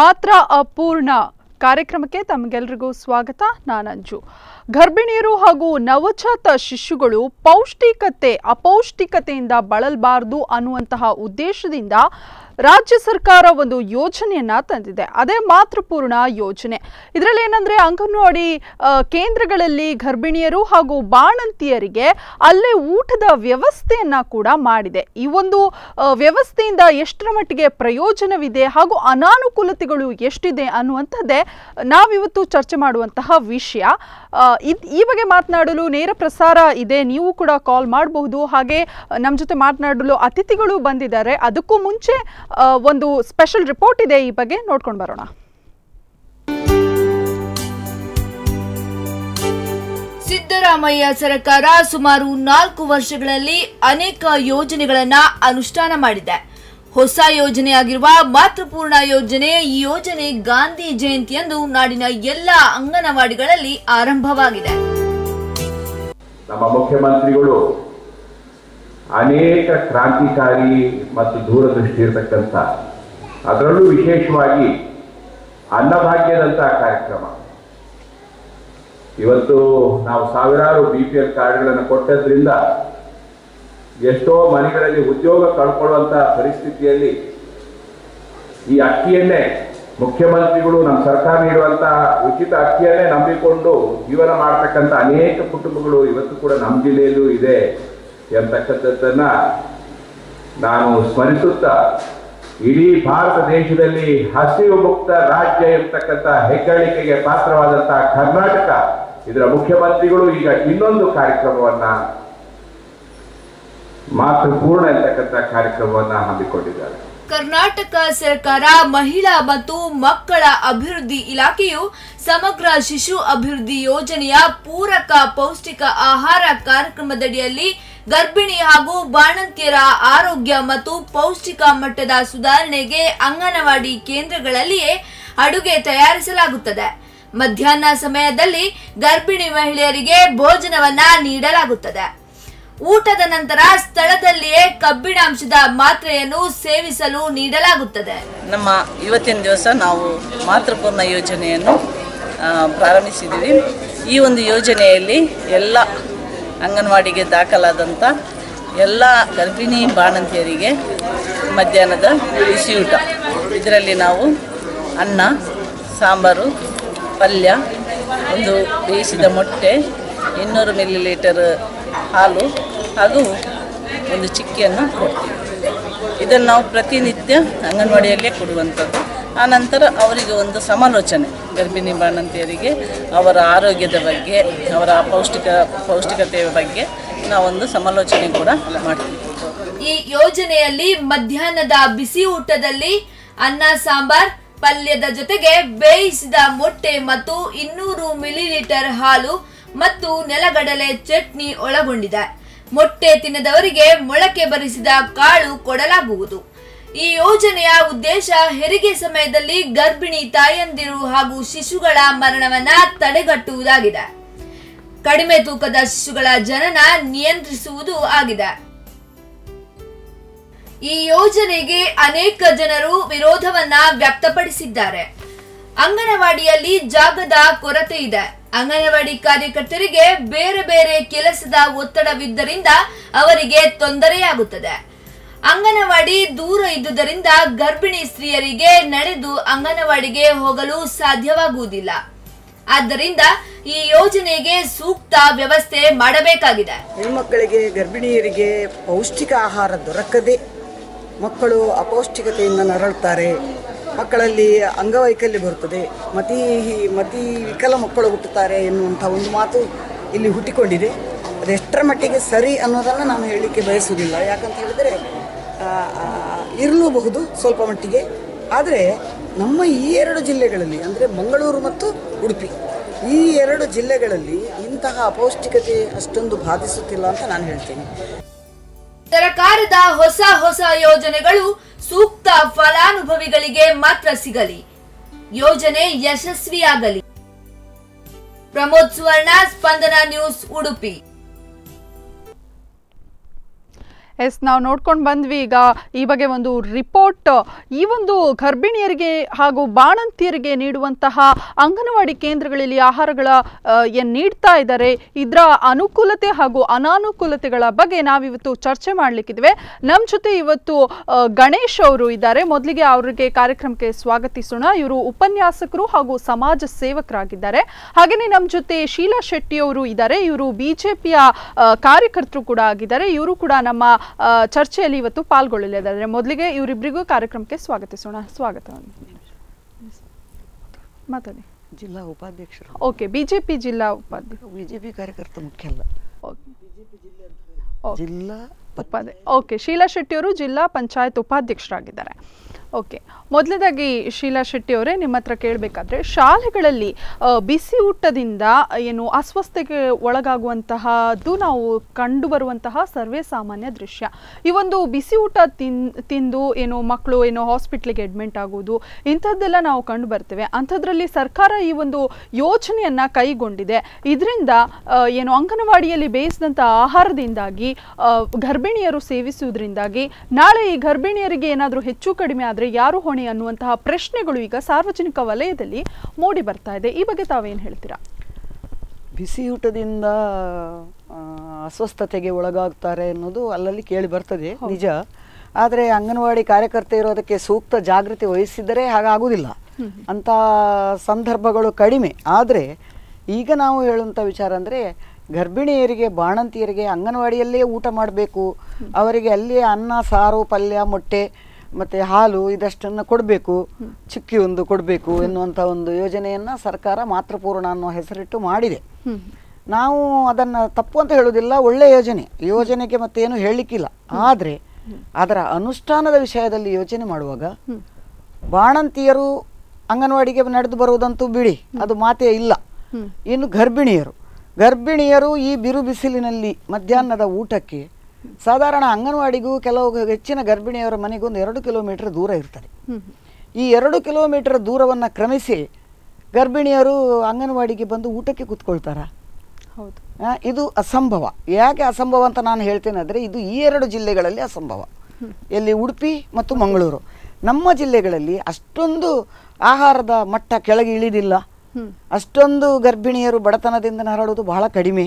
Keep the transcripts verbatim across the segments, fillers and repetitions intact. ಮಾತ್ರ ಅಪೂರ್ಣ ಕಾರ್ಯಕ್ರಮಕ್ಕೆ ತಮಗೆಲ್ಲರಿಗೂ ಸ್ವಾಗತ. ನಾನಂಜು. ಗರ್ಭಿಣಿಯರು ಹಾಗೂ ನವಜಾತ ಶಿಶುಗಳು ಪೌಷ್ಟಿಕತೆ ಅಪೌಷ್ಟಿಕತೆಯಿಂದ ಬಳಲಬಾರದು ಅನ್ನುವಂತಹ ಉದ್ದೇಶದಿಂದ ರಾಜ್ಯ ಸರ್ಕಾರ ಒಂದು ಯೋಜನೆಯನ್ನ ತಂದಿದೆ, ಅದೇ ಮಾತೃಪೂರ್ಣ ಯೋಜನೆ. ಇದರಲ್ಲಿ ಏನಂದ್ರೆ ಅಂಗನವಾಡಿ ಕೇಂದ್ರಗಳಲ್ಲಿ ಗರ್ಭಿಣಿಯರು ಹಾಗೂ ಬಾಣಂತಿಯರಿಗೆ ಅಲ್ಲೇ ಊಟದ ವ್ಯವಸ್ಥೆಯನ್ನ ಕೂಡ ಮಾಡಿದೆ. ಈ ಒಂದು ವ್ಯವಸ್ಥೆಯಿಂದ ಎಷ್ಟರ ಮಟ್ಟಿಗೆ ಪ್ರಯೋಜನವಿದೆ ಹಾಗೂ ಅನಾನುಕೂಲತೆಗಳು ಎಷ್ಟಿದೆ ಅನ್ನುವಂಥದ್ದೇ ನಾವಿವತ್ತು ಚರ್ಚೆ ಮಾಡುವಂತಹ ವಿಷಯ. ಈ ಬಗ್ಗೆ ಮಾತನಾಡಲು ನೇರ ಪ್ರಸಾರ ಇದೆ, ನೀವು ಕೂಡ ಕಾಲ್ ಮಾಡಬಹುದು. ಹಾಗೆ ನಮ್ಮ ಜೊತೆ ಮಾತನಾಡಲು ಅತಿಥಿಗಳು ಬಂದಿದ್ದಾರೆ. ಅದಕ್ಕೂ ಮುಂಚೆ ಒಂದು ಸ್ಪೆಷಲ್ ರಿಪೋರ್ಟ್ ಇದೆ, ಈ ಬಗ್ಗೆ ನೋಡ್ಕೊಂಡು ಬರೋಣ. ಸಿದ್ದರಾಮಯ್ಯ ಸರ್ಕಾರ ಸುಮಾರು ನಾಲ್ಕು ವರ್ಷಗಳಲ್ಲಿ ಅನೇಕ ಯೋಜನೆಗಳನ್ನ ಅನುಷ್ಠಾನ ಮಾಡಿದೆ. ಹೊಸ ಯೋಜನೆಯಾಗಿರುವ ಮಾತೃಪೂರ್ಣ ಯೋಜನೆ ಈ ಯೋಜನೆ ಗಾಂಧಿ ಜಯಂತಿಯಂದು ನಾಡಿನ ಎಲ್ಲ ಅಂಗನವಾಡಿಗಳಲ್ಲಿ ಆರಂಭವಾಗಿದೆ. ನಮ್ಮ ಮುಖ್ಯಮಂತ್ರಿಗಳು ಅನೇಕ ಕ್ರಾಂತಿಕಾರಿ ಮತ್ತು ದೂರದೃಷ್ಟಿ ಇರತಕ್ಕಂಥ, ಅದರಲ್ಲೂ ವಿಶೇಷವಾಗಿ ಅನ್ನಭಾಗ್ಯದಂಥ ಕಾರ್ಯಕ್ರಮ. ಇವತ್ತು ನಾವು ಸಾವಿರಾರು ಬಿ ಪಿ ಎಲ್ ಕಾರ್ಡ್ಗಳನ್ನು ಕೊಟ್ಟದ್ರಿಂದ ಎಷ್ಟೋ ಮನೆಗಳಲ್ಲಿ ಉದ್ಯೋಗ ಕಳ್ಕೊಳ್ಳುವಂಥ ಪರಿಸ್ಥಿತಿಯಲ್ಲಿ ಈ ಅಕ್ಕಿಯನ್ನೇ ಮುಖ್ಯಮಂತ್ರಿಗಳು ನಮ್ಮ ಸರ್ಕಾರ ನೀಡುವಂಥ ಉಚಿತ ಅಕ್ಕಿಯನ್ನೇ ನಂಬಿಕೊಂಡು ಜೀವನ ಮಾಡ್ತಕ್ಕಂಥ ಅನೇಕ ಕುಟುಂಬಗಳು ಇವತ್ತು ಕೂಡ ನಮ್ಮ ಜಿಲ್ಲೆಯಲ್ಲೂ ಇದೆ ಎಂತಕ್ಕಂಥದ್ದನ್ನು ನಾನು ಸ್ಮರಿಸುತ್ತಾ, ಇಡೀ ಭಾರತ ದೇಶದಲ್ಲಿ ಹಸಿವು ಮುಕ್ತ ರಾಜ್ಯ ಎಂಬತಕ್ಕಂಥ ಹೆಗ್ಗಳಿಕೆಗೆ ಪಾತ್ರವಾದಂತಹ ಕರ್ನಾಟಕ, ಇದರ ಮುಖ್ಯಮಂತ್ರಿಗಳು ಈಗ ಇನ್ನೊಂದು ಕಾರ್ಯಕ್ರಮವನ್ನ ಮಾತೃಪೂರ್ಣ ಎಂಬತಕ್ಕಂಥ ಕಾರ್ಯಕ್ರಮವನ್ನ ಹಮ್ಮಿಕೊಂಡಿದ್ದಾರೆ. ಕರ್ನಾಟಕ ಸರ್ಕಾರ ಮಹಿಳಾ ಮತ್ತು ಮಕ್ಕಳ ಅಭಿವೃದ್ಧಿ ಇಲಾಖೆಯು ಸಮಗ್ರ ಶಿಶು ಅಭಿವೃದ್ಧಿ ಯೋಜನೆಯ ಪೂರಕ ಪೌಷ್ಟಿಕ ಆಹಾರ ಕಾರ್ಯಕ್ರಮದಡಿಯಲ್ಲಿ ಗರ್ಭಿಣಿ ಹಾಗೂ ಬಾಣಂತಿಯರ ಆರೋಗ್ಯ ಮತ್ತು ಪೌಷ್ಟಿಕ ಮಟ್ಟದ ಸುಧಾರಣೆಗೆ ಅಂಗನವಾಡಿ ಕೇಂದ್ರಗಳಲ್ಲಿಯೇ ಅಡುಗೆ ತಯಾರಿಸಲಾಗುತ್ತದೆ. ಮಧ್ಯಾಹ್ನ ಸಮಯದಲ್ಲಿ ಗರ್ಭಿಣಿ ಮಹಿಳೆಯರಿಗೆ ಭೋಜನವನ್ನ ನೀಡಲಾಗುತ್ತದೆ. ಊಟದ ನಂತರ ಸ್ಥಳದಲ್ಲಿಯೇ ಕಬ್ಬಿಣಾಂಶದ ಮಾತ್ರೆಯನ್ನು ಸೇವಿಸಲು ನೀಡಲಾಗುತ್ತದೆ. ನಮ್ಮ ಇವತ್ತಿನ ದಿವಸ ನಾವು ಮಾತೃಪೂರ್ಣ ಯೋಜನೆಯನ್ನು ಪ್ರಾರಂಭಿಸಿದ್ದೀವಿ. ಈ ಒಂದು ಯೋಜನೆಯಲ್ಲಿ ಎಲ್ಲ ಅಂಗನವಾಡಿಗೆ ದಾಖಲಾದಂಥ ಎಲ್ಲ ಗರ್ಭಿಣಿ ಬಾಣಂತಿಯರಿಗೆ ಮಧ್ಯಾಹ್ನದ ಬಿಸಿಯೂಟ, ಇದರಲ್ಲಿ ನಾವು ಅನ್ನ, ಸಾಂಬಾರು, ಪಲ್ಯ, ಒಂದು ಬೇಯಿಸಿದ ಮೊಟ್ಟೆ, ಇನ್ನೂರು ಮಿಲಿ ಲೀಟರ್ ಹಾಲು ಹಾಗೂ ಒಂದು ಚಿಕ್ಕಿಯನ್ನು ಕೊಡ್ತೀವಿ. ಇದನ್ನು ನಾವು ಪ್ರತಿನಿತ್ಯ ಅಂಗನವಾಡಿಯಲ್ಲೇ ಕೊಡುವಂಥದ್ದು. ಆನಂತರ ಅವರಿಗೆ ಒಂದು ಸಮಾಲೋಚನೆ, ಗರ್ಭಿಣಿ ಬಾಣಂತಿಯರಿಗೆ ಅವರ ಆರೋಗ್ಯದ ಬಗ್ಗೆ, ಅವರ ಪೌಷ್ಟಿಕ ಪೌಷ್ಟಿಕತೆಯ ಬಗ್ಗೆ ನಾವೊಂದು ಸಮಾಲೋಚನೆ ಕೂಡ ಮಾಡ್ತೀವಿ. ಈ ಯೋಜನೆಯಲ್ಲಿ ಮಧ್ಯಾಹ್ನದ ಬಿಸಿ ಊಟದಲ್ಲಿ ಅನ್ನ, ಸಾಂಬಾರ್, ಪಲ್ಯದ ಜೊತೆಗೆ ಬೇಯಿಸಿದ ಮೊಟ್ಟೆ ಮತ್ತು ಇನ್ನೂರು ಮಿಲಿ ಲೀಟರ್ ಹಾಲು ಮತ್ತು ನೆಲಗಡಲೆ ಚಟ್ನಿ ಒಳಗೊಂಡಿದೆ. ಮೊಟ್ಟೆ ತಿನ್ನದವರಿಗೆ ಮೊಳಕೆ ಬರಿಸಿದ ಕಾಳು ಕೊಡಲಾಗುವುದು. ಈ ಯೋಜನೆಯ ಉದ್ದೇಶ ಹೆರಿಗೆ ಸಮಯದಲ್ಲಿ ಗರ್ಭಿಣಿ ತಾಯಂದಿರು ಹಾಗೂ ಶಿಶುಗಳ ಮರಣವನ್ನ ತಡೆಗಟ್ಟುವುದಾಗಿದೆ. ಕಡಿಮೆ ತೂಕದ ಶಿಶುಗಳ ಜನನ ನಿಯಂತ್ರಿಸುವುದು ಆಗಿದೆ. ಈ ಯೋಜನೆಗೆ ಅನೇಕ ಜನರು ವಿರೋಧವನ್ನ ವ್ಯಕ್ತಪಡಿಸಿದ್ದಾರೆ. ಅಂಗನವಾಡಿಯಲ್ಲಿ ಜಾಗದ ಕೊರತೆ ಇದೆ. ಅಂಗನವಾಡಿ ಕಾರ್ಯಕರ್ತರಿಗೆ ಬೇರೆ ಬೇರೆ ಕೆಲಸದ ಒತ್ತಡವಿದ್ದರಿಂದ ಅವರಿಗೆ ತೊಂದರೆಯಾಗುತ್ತದೆ. ಅಂಗನವಾಡಿ ದೂರ ಇದ್ದುದರಿಂದ ಗರ್ಭಿಣಿ ಸ್ತ್ರೀಯರಿಗೆ ನಡೆದು ಅಂಗನವಾಡಿಗೆ ಹೋಗಲು ಸಾಧ್ಯವಾಗುವುದಿಲ್ಲ. ಆದ್ದರಿಂದ ಈ ಯೋಜನೆಗೆ ಸೂಕ್ತ ವ್ಯವಸ್ಥೆ ಮಾಡಬೇಕಾಗಿದೆ. ಹೆಣ್ಮಕ್ಕಳಿಗೆ, ಗರ್ಭಿಣಿಯರಿಗೆ ಪೌಷ್ಟಿಕ ಆಹಾರ ದೊರಕದೆ ಮಕ್ಕಳು ಅಪೌಷ್ಟಿಕತೆಯಿಂದ ನರಳುತ್ತಾರೆ. ಮಕ್ಕಳಲ್ಲಿ ಅಂಗವೈಕಲ್ಯ ಬರುತ್ತದೆ, ಮತಿ ಮತಿ ವಿಕಲ ಮಕ್ಕಳು ಹುಟ್ಟುತ್ತಾರೆ ಎನ್ನುವಂಥ ಒಂದು ಮಾತು ಇಲ್ಲಿ ಹುಟ್ಟಿಕೊಂಡಿದೆ. ಅದೆಷ್ಟರ ಮಟ್ಟಿಗೆ ಸರಿ ಅನ್ನೋದನ್ನು ನಾನು ಹೇಳಲಿಕ್ಕೆ ಬಯಸುವುದಿಲ್ಲ. ಯಾಕಂತ ಹೇಳಿದರೆ ಇರಲೂಬಹುದು ಸ್ವಲ್ಪ ಮಟ್ಟಿಗೆ, ಆದರೆ ನಮ್ಮ ಈ ಎರಡು ಜಿಲ್ಲೆಗಳಲ್ಲಿ, ಅಂದರೆ ಮಂಗಳೂರು ಮತ್ತು ಉಡುಪಿ, ಈ ಎರಡು ಜಿಲ್ಲೆಗಳಲ್ಲಿ ಇಂತಹ ಅಪೌಷ್ಟಿಕತೆ ಅಷ್ಟೊಂದು ಬಾಧಿಸುತ್ತಿಲ್ಲ ಅಂತ ನಾನು ಹೇಳ್ತೀನಿ. ಸರ್ಕಾರದ ಹೊಸ ಹೊಸ ಯೋಜನೆಗಳು ಸೂಕ್ತ ಫಲಾನುಭವಿಗಳಿಗೆ ಮಾತ್ರ ಸಿಗಲಿ, ಯೋಜನೆ ಯಶಸ್ವಿಯಾಗಲಿ. ಪ್ರಮೋದ್ ಸುವರ್ಣ, ಸ್ಪಂದನ ನ್ಯೂಸ್, ಉಡುಪಿ. ಎಸ್ ನಾವು ನೋಡ್ಕೊಂಡು ಬಂದ್ವಿ ಈಗ ಈ ಬಗ್ಗೆ ಒಂದು ರಿಪೋರ್ಟ್. ಈ ಒಂದು ಗರ್ಭಿಣಿಯರಿಗೆ ಹಾಗೂ ಬಾಣಂತಿಯರಿಗೆ ನೀಡುವಂತಹ ಅಂಗನವಾಡಿ ಕೇಂದ್ರಗಳಲ್ಲಿ ಆಹಾರಗಳ ಏನು ನೀಡ್ತಾ ಇದ್ದಾರೆ, ಇದರ ಅನುಕೂಲತೆ ಹಾಗೂ ಅನಾನುಕೂಲತೆಗಳ ಬಗ್ಗೆ ನಾವಿವತ್ತು ಚರ್ಚೆ ಮಾಡಲಿಕ್ಕಿದ್ವಿ. ನಮ್ಮ ಜೊತೆ ಇವತ್ತು ಗಣೇಶ್ ಅವರು ಇದ್ದಾರೆ. ಮೊದಲಿಗೆ ಅವರಿಗೆ ಕಾರ್ಯಕ್ರಮಕ್ಕೆ ಸ್ವಾಗತಿಸೋಣ. ಇವರು ಉಪನ್ಯಾಸಕರು ಹಾಗೂ ಸಮಾಜ ಸೇವಕರಾಗಿದ್ದಾರೆ. ಹಾಗೆಯೇ ನಮ್ಮ ಜೊತೆ ಶೀಲಾ ಶೆಟ್ಟಿ ಅವರು ಇದ್ದಾರೆ. ಇವರು ಬಿಜೆಪಿಯ ಕಾರ್ಯಕರ್ತರು ಕೂಡ ಆಗಿದ್ದಾರೆ. ಇವರು ಕೂಡ ನಮ್ಮ ಚರ್ಚೆಯಲ್ಲಿ ಇವತ್ತು ಪಾಲ್ಗೊಳ್ಳಲಿದ್ದಾರೆ. ಮೊದಲಿಗೆ ಇವರಿಬ್ಬರಿಗೂ ಕಾರ್ಯಕ್ರಮಕ್ಕೆ ಸ್ವಾಗತಿಸೋಣ. ಸ್ವಾಗತ. ಮಾತಾಡಿ. ಜಿಲ್ಲಾ ಉಪಾಧ್ಯಕ್ಷರು. ಓಕೆ, ಬಿಜೆಪಿ ಜಿಲ್ಲಾ ಉಪಾಧ್ಯಕ್ಷ. ಬಿಜೆಪಿ ಕಾರ್ಯಕರ್ತ ಮುಖ್ಯ ಅಲ್ಲ, ಜಿಲ್ಲಾ ಉಪಾಧ್ಯ. ಓಕೆ, ಶೀಲಾ ಶೆಟ್ಟಿ ಅವರು ಜಿಲ್ಲಾ ಪಂಚಾಯತ್ ಉಪಾಧ್ಯಕ್ಷರಾಗಿದ್ದಾರೆ. ಓಕೆ, ಮೊದಲನೇದಾಗಿ ಶೀಲಾ ಶೆಟ್ಟಿ ಅವರೇ, ನಿಮ್ಮ ಹತ್ರ ಕೇಳಬೇಕಾದ್ರೆ ಶಾಲೆಗಳಲ್ಲಿ ಬಿಸಿ ಊಟದಿಂದ ಏನು ಅಸ್ವಸ್ಥತೆಗೆ ಒಳಗಾಗುವಂತಹದ್ದು ನಾವು ಕಂಡು ಬರುವಂತಹ ಸರ್ವೇ ಸಾಮಾನ್ಯ ದೃಶ್ಯ. ಈ ಒಂದು ಬಿಸಿ ಊಟ ತಿನ್ ತಿಂದು ಏನು ಮಕ್ಕಳು ಏನೋ ಹಾಸ್ಪಿಟ್ಲಿಗೆ ಅಡ್ಮಿಂಟ್ ಆಗೋದು, ಇಂಥದ್ದೆಲ್ಲ ನಾವು ಕಂಡು ಬರ್ತೇವೆ. ಅಂಥದ್ರಲ್ಲಿ ಸರ್ಕಾರ ಈ ಒಂದು ಯೋಜನೆಯನ್ನು ಕೈಗೊಂಡಿದೆ. ಇದರಿಂದ ಏನು ಅಂಗನವಾಡಿಯಲ್ಲಿ ಬೇಯಿಸಿದಂಥ ಆಹಾರದಿಂದಾಗಿ ಗರ್ಭಿಣಿಯರು ಸೇವಿಸುವುದರಿಂದಾಗಿ ನಾಳೆ ಈ ಗರ್ಭಿಣಿಯರಿಗೆ ಏನಾದರೂ ಹೆಚ್ಚು ಕಡಿಮೆ ಆದರೆ ಯಾರು ಹೊಣೆ ಅನ್ನುವಂತಹ ಪ್ರಶ್ನೆಗಳು ಈಗ ಸಾರ್ವಜನಿಕ ವಲಯದಲ್ಲಿ ಮೂಡಿ ಬರ್ತಾ ಇದೆ. ಈ ಬಗ್ಗೆ ತಾವೇನು ಹೇಳ್ತೀರಾ? ಬಿಸಿಯೂಟದಿಂದ ಅಸ್ವಸ್ಥತೆಗೆ ಒಳಗಾಗ್ತಾರೆ ಅನ್ನೋದು ಅಲ್ಲಲ್ಲಿ ಕೇಳಿ ಬರ್ತದೆ, ನಿಜ. ಆದರೆ ಅಂಗನವಾಡಿ ಕಾರ್ಯಕರ್ತೆ ಇರೋದಕ್ಕೆ ಸೂಕ್ತ ಜಾಗೃತಿ ವಹಿಸಿದರೆ ಹಾಗಾಗುವುದಿಲ್ಲ. ಅಂಥ ಸಂದರ್ಭಗಳು ಕಡಿಮೆ. ಆದರೆ ಈಗ ನಾವು ಹೇಳುವಂಥ ವಿಚಾರ ಅಂದರೆ, ಗರ್ಭಿಣಿಯರಿಗೆ ಬಾಣಂತಿಯರಿಗೆ ಅಂಗನವಾಡಿಯಲ್ಲೇ ಊಟ ಮಾಡಬೇಕು, ಅವರಿಗೆ ಅಲ್ಲಿಯೇ ಅನ್ನ ಸಾರು ಪಲ್ಯ ಮೊಟ್ಟೆ ಮತ್ತು ಹಾಲು ಇದಷ್ಟನ್ನು ಕೊಡಬೇಕು, ಚಿಕ್ಕಿ ಒಂದು ಕೊಡಬೇಕು ಎನ್ನುವಂಥ ಒಂದು ಯೋಜನೆಯನ್ನು ಸರ್ಕಾರ ಮಾತೃಪೂರ್ಣ ಅನ್ನೋ ಹೆಸರಿಟ್ಟು ಮಾಡಿದೆ. ನಾವು ಅದನ್ನು ತಪ್ಪು ಅಂತ ಹೇಳೋದಿಲ್ಲ, ಒಳ್ಳೆಯ ಯೋಜನೆ, ಯೋಜನೆಗೆ ಮತ್ತೇನು ಹೇಳಲಿಕ್ಕಿಲ್ಲ. ಆದರೆ ಅದರ ಅನುಷ್ಠಾನದ ವಿಷಯದಲ್ಲಿ ಯೋಚನೆ ಮಾಡುವಾಗ ಬಾಣಂತಿಯರು ಅಂಗನವಾಡಿಗೆ ನಡೆದು ಬರುವುದಂತೂ ಬಿಡಿ, ಅದು ಮಾತೇ ಇಲ್ಲ. ಇನ್ನು ಗರ್ಭಿಣಿಯರು ಗರ್ಭಿಣಿಯರು ಈ ಬಿರು ಬಿಸಿಲಿನಲ್ಲಿ ಮಧ್ಯಾಹ್ನದ ಊಟಕ್ಕೆ ಸಾಧಾರಣ ಅಂಗನವಾಡಿಗೂ ಕೆಲವು ಹೆಚ್ಚಿನ ಗರ್ಭಿಣಿಯವರ ಮನೆಗೊಂದು ಎರಡು ಕಿಲೋಮೀಟರ್ ದೂರ ಇರ್ತದೆ. ಈ ಎರಡು ಕಿಲೋಮೀಟರ್ ದೂರವನ್ನು ಕ್ರಮಿಸಿ ಗರ್ಭಿಣಿಯರು ಅಂಗನವಾಡಿಗೆ ಬಂದು ಊಟಕ್ಕೆ ಕೂತ್ಕೊಳ್ತಾರಾ? ಹೌದು, ಇದು ಅಸಂಭವ. ಯಾಕೆ ಅಸಂಭವ ಅಂತ ನಾನು ಹೇಳ್ತೇನೆ ಅಂದರೆ, ಇದು ಈ ಎರಡು ಜಿಲ್ಲೆಗಳಲ್ಲಿ ಅಸಂಭವ, ಎಲ್ಲಿ ಉಡುಪಿ ಮತ್ತು ಮಂಗಳೂರು. ನಮ್ಮ ಜಿಲ್ಲೆಗಳಲ್ಲಿ ಅಷ್ಟೊಂದು ಆಹಾರದ ಮಟ್ಟ ಕೆಳಗೆ ಇಳಿದಿಲ್ಲ, ಅಷ್ಟೊಂದು ಗರ್ಭಿಣಿಯರು ಬಡತನದಿಂದ ನರಳೋದು ಬಹಳ ಕಡಿಮೆ.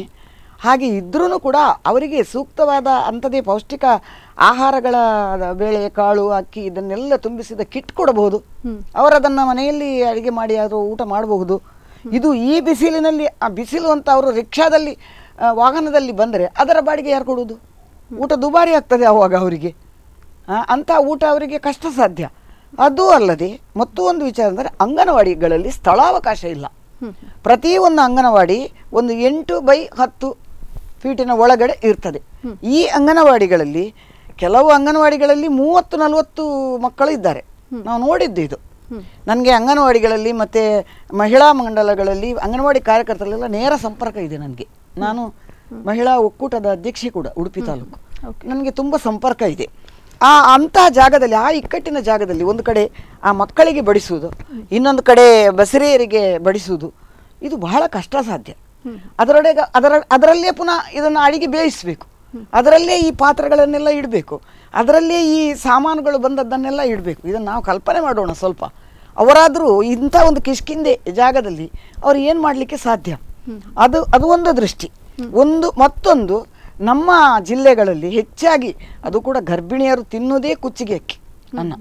ಹಾಗೆ ಇದ್ರೂ ಕೂಡ ಅವರಿಗೆ ಸೂಕ್ತವಾದ ಅಂಥದ್ದೇ ಪೌಷ್ಟಿಕ ಆಹಾರಗಳ ಬೇಳೆ, ಕಾಳು, ಅಕ್ಕಿ ಇದನ್ನೆಲ್ಲ ತುಂಬಿಸಿದ ಕಿಟ್ ಕೊಡಬಹುದು. ಅವರದನ್ನು ಮನೆಯಲ್ಲಿ ಅಡುಗೆ ಮಾಡಿ ಆದರೂ ಊಟ ಮಾಡಬಹುದು. ಇದು ಈ ಬಿಸಿಲಿನಲ್ಲಿ, ಆ ಬಿಸಿಲು ಅಂತ ಅವರು ರಿಕ್ಷಾದಲ್ಲಿ ವಾಹನದಲ್ಲಿ ಬಂದರೆ ಅದರ ಬಾಡಿಗೆ ಯಾರು ಕೊಡೋದು? ಊಟ ದುಬಾರಿ ಆಗ್ತದೆ ಆವಾಗ ಅವರಿಗೆ. ಅಂಥ ಊಟ ಅವರಿಗೆ ಕಷ್ಟ ಸಾಧ್ಯ. ಅದು ಅಲ್ಲದೆ ಮತ್ತೂ ಒಂದು ವಿಚಾರ ಅಂದರೆ, ಅಂಗನವಾಡಿಗಳಲ್ಲಿ ಸ್ಥಳಾವಕಾಶ ಇಲ್ಲ. ಪ್ರತಿಯೊಂದು ಅಂಗನವಾಡಿ ಒಂದು ಎಂಟು ಬೈ ಹತ್ತು ಫೀಟಿನ ಒಳಗಡೆ ಇರ್ತದೆ. ಈ ಅಂಗನವಾಡಿಗಳಲ್ಲಿ ಕೆಲವು ಅಂಗನವಾಡಿಗಳಲ್ಲಿ ಮೂವತ್ತು ನಲವತ್ತು ಮಕ್ಕಳು ಇದ್ದಾರೆ, ನಾವು ನೋಡಿದ್ದು ಇದು. ನನಗೆ ಅಂಗನವಾಡಿಗಳಲ್ಲಿ ಮತ್ತು ಮಹಿಳಾ ಮಂಡಲಗಳಲ್ಲಿ ಅಂಗನವಾಡಿ ಕಾರ್ಯಕರ್ತರಲ್ಲೆಲ್ಲ ನೇರ ಸಂಪರ್ಕ ಇದೆ ನನಗೆ. ನಾನು ಮಹಿಳಾ ಒಕ್ಕೂಟದ ಅಧ್ಯಕ್ಷೆ ಕೂಡ, ಉಡುಪಿ ತಾಲೂಕು. ನನಗೆ ತುಂಬ ಸಂಪರ್ಕ ಇದೆ. ಆ ಅಂತಹ ಜಾಗದಲ್ಲಿ, ಆ ಇಕ್ಕಟ್ಟಿನ ಜಾಗದಲ್ಲಿ ಒಂದು ಕಡೆ ಆ ಮಕ್ಕಳಿಗೆ ಬಡಿಸುವುದು, ಇನ್ನೊಂದು ಕಡೆ ಬಸರೆಯರಿಗೆ ಬಡಿಸುವುದು, ಇದು ಬಹಳ ಕಷ್ಟ ಸಾಧ್ಯ. ಅದರೊಳಗೆ ಅದರ ಅದರಲ್ಲೇ ಪುನಃ ಇದನ್ನು ಅಡಿಗೆ ಬೇಯಿಸಬೇಕು, ಅದರಲ್ಲೇ ಈ ಪಾತ್ರಗಳನ್ನೆಲ್ಲ ಇಡಬೇಕು, ಅದರಲ್ಲೇ ಈ ಸಾಮಾನುಗಳು ಬಂದದ್ದನ್ನೆಲ್ಲ ಇಡಬೇಕು. ಇದನ್ನು ನಾವು ಕಲ್ಪನೆ ಮಾಡೋಣ ಸ್ವಲ್ಪ. ಅವರಾದರೂ ಇಂಥ ಒಂದು ಕಿಷ್ಕಿಂದೆ ಜಾಗದಲ್ಲಿ ಅವರು ಏನು ಮಾಡಲಿಕ್ಕೆ ಸಾಧ್ಯ? ಅದು ಅದು ಒಂದು ದೃಷ್ಟಿ. ಒಂದು ಮತ್ತೊಂದು, ನಮ್ಮ ಜಿಲ್ಲೆಗಳಲ್ಲಿ ಹೆಚ್ಚಾಗಿ ಅದು ಕೂಡ ಗರ್ಭಿಣಿಯರು ತಿನ್ನೋದೇ ಕುಚ್ಚಿಗೆ ಅಕ್ಕಿ ಅನ್ನ.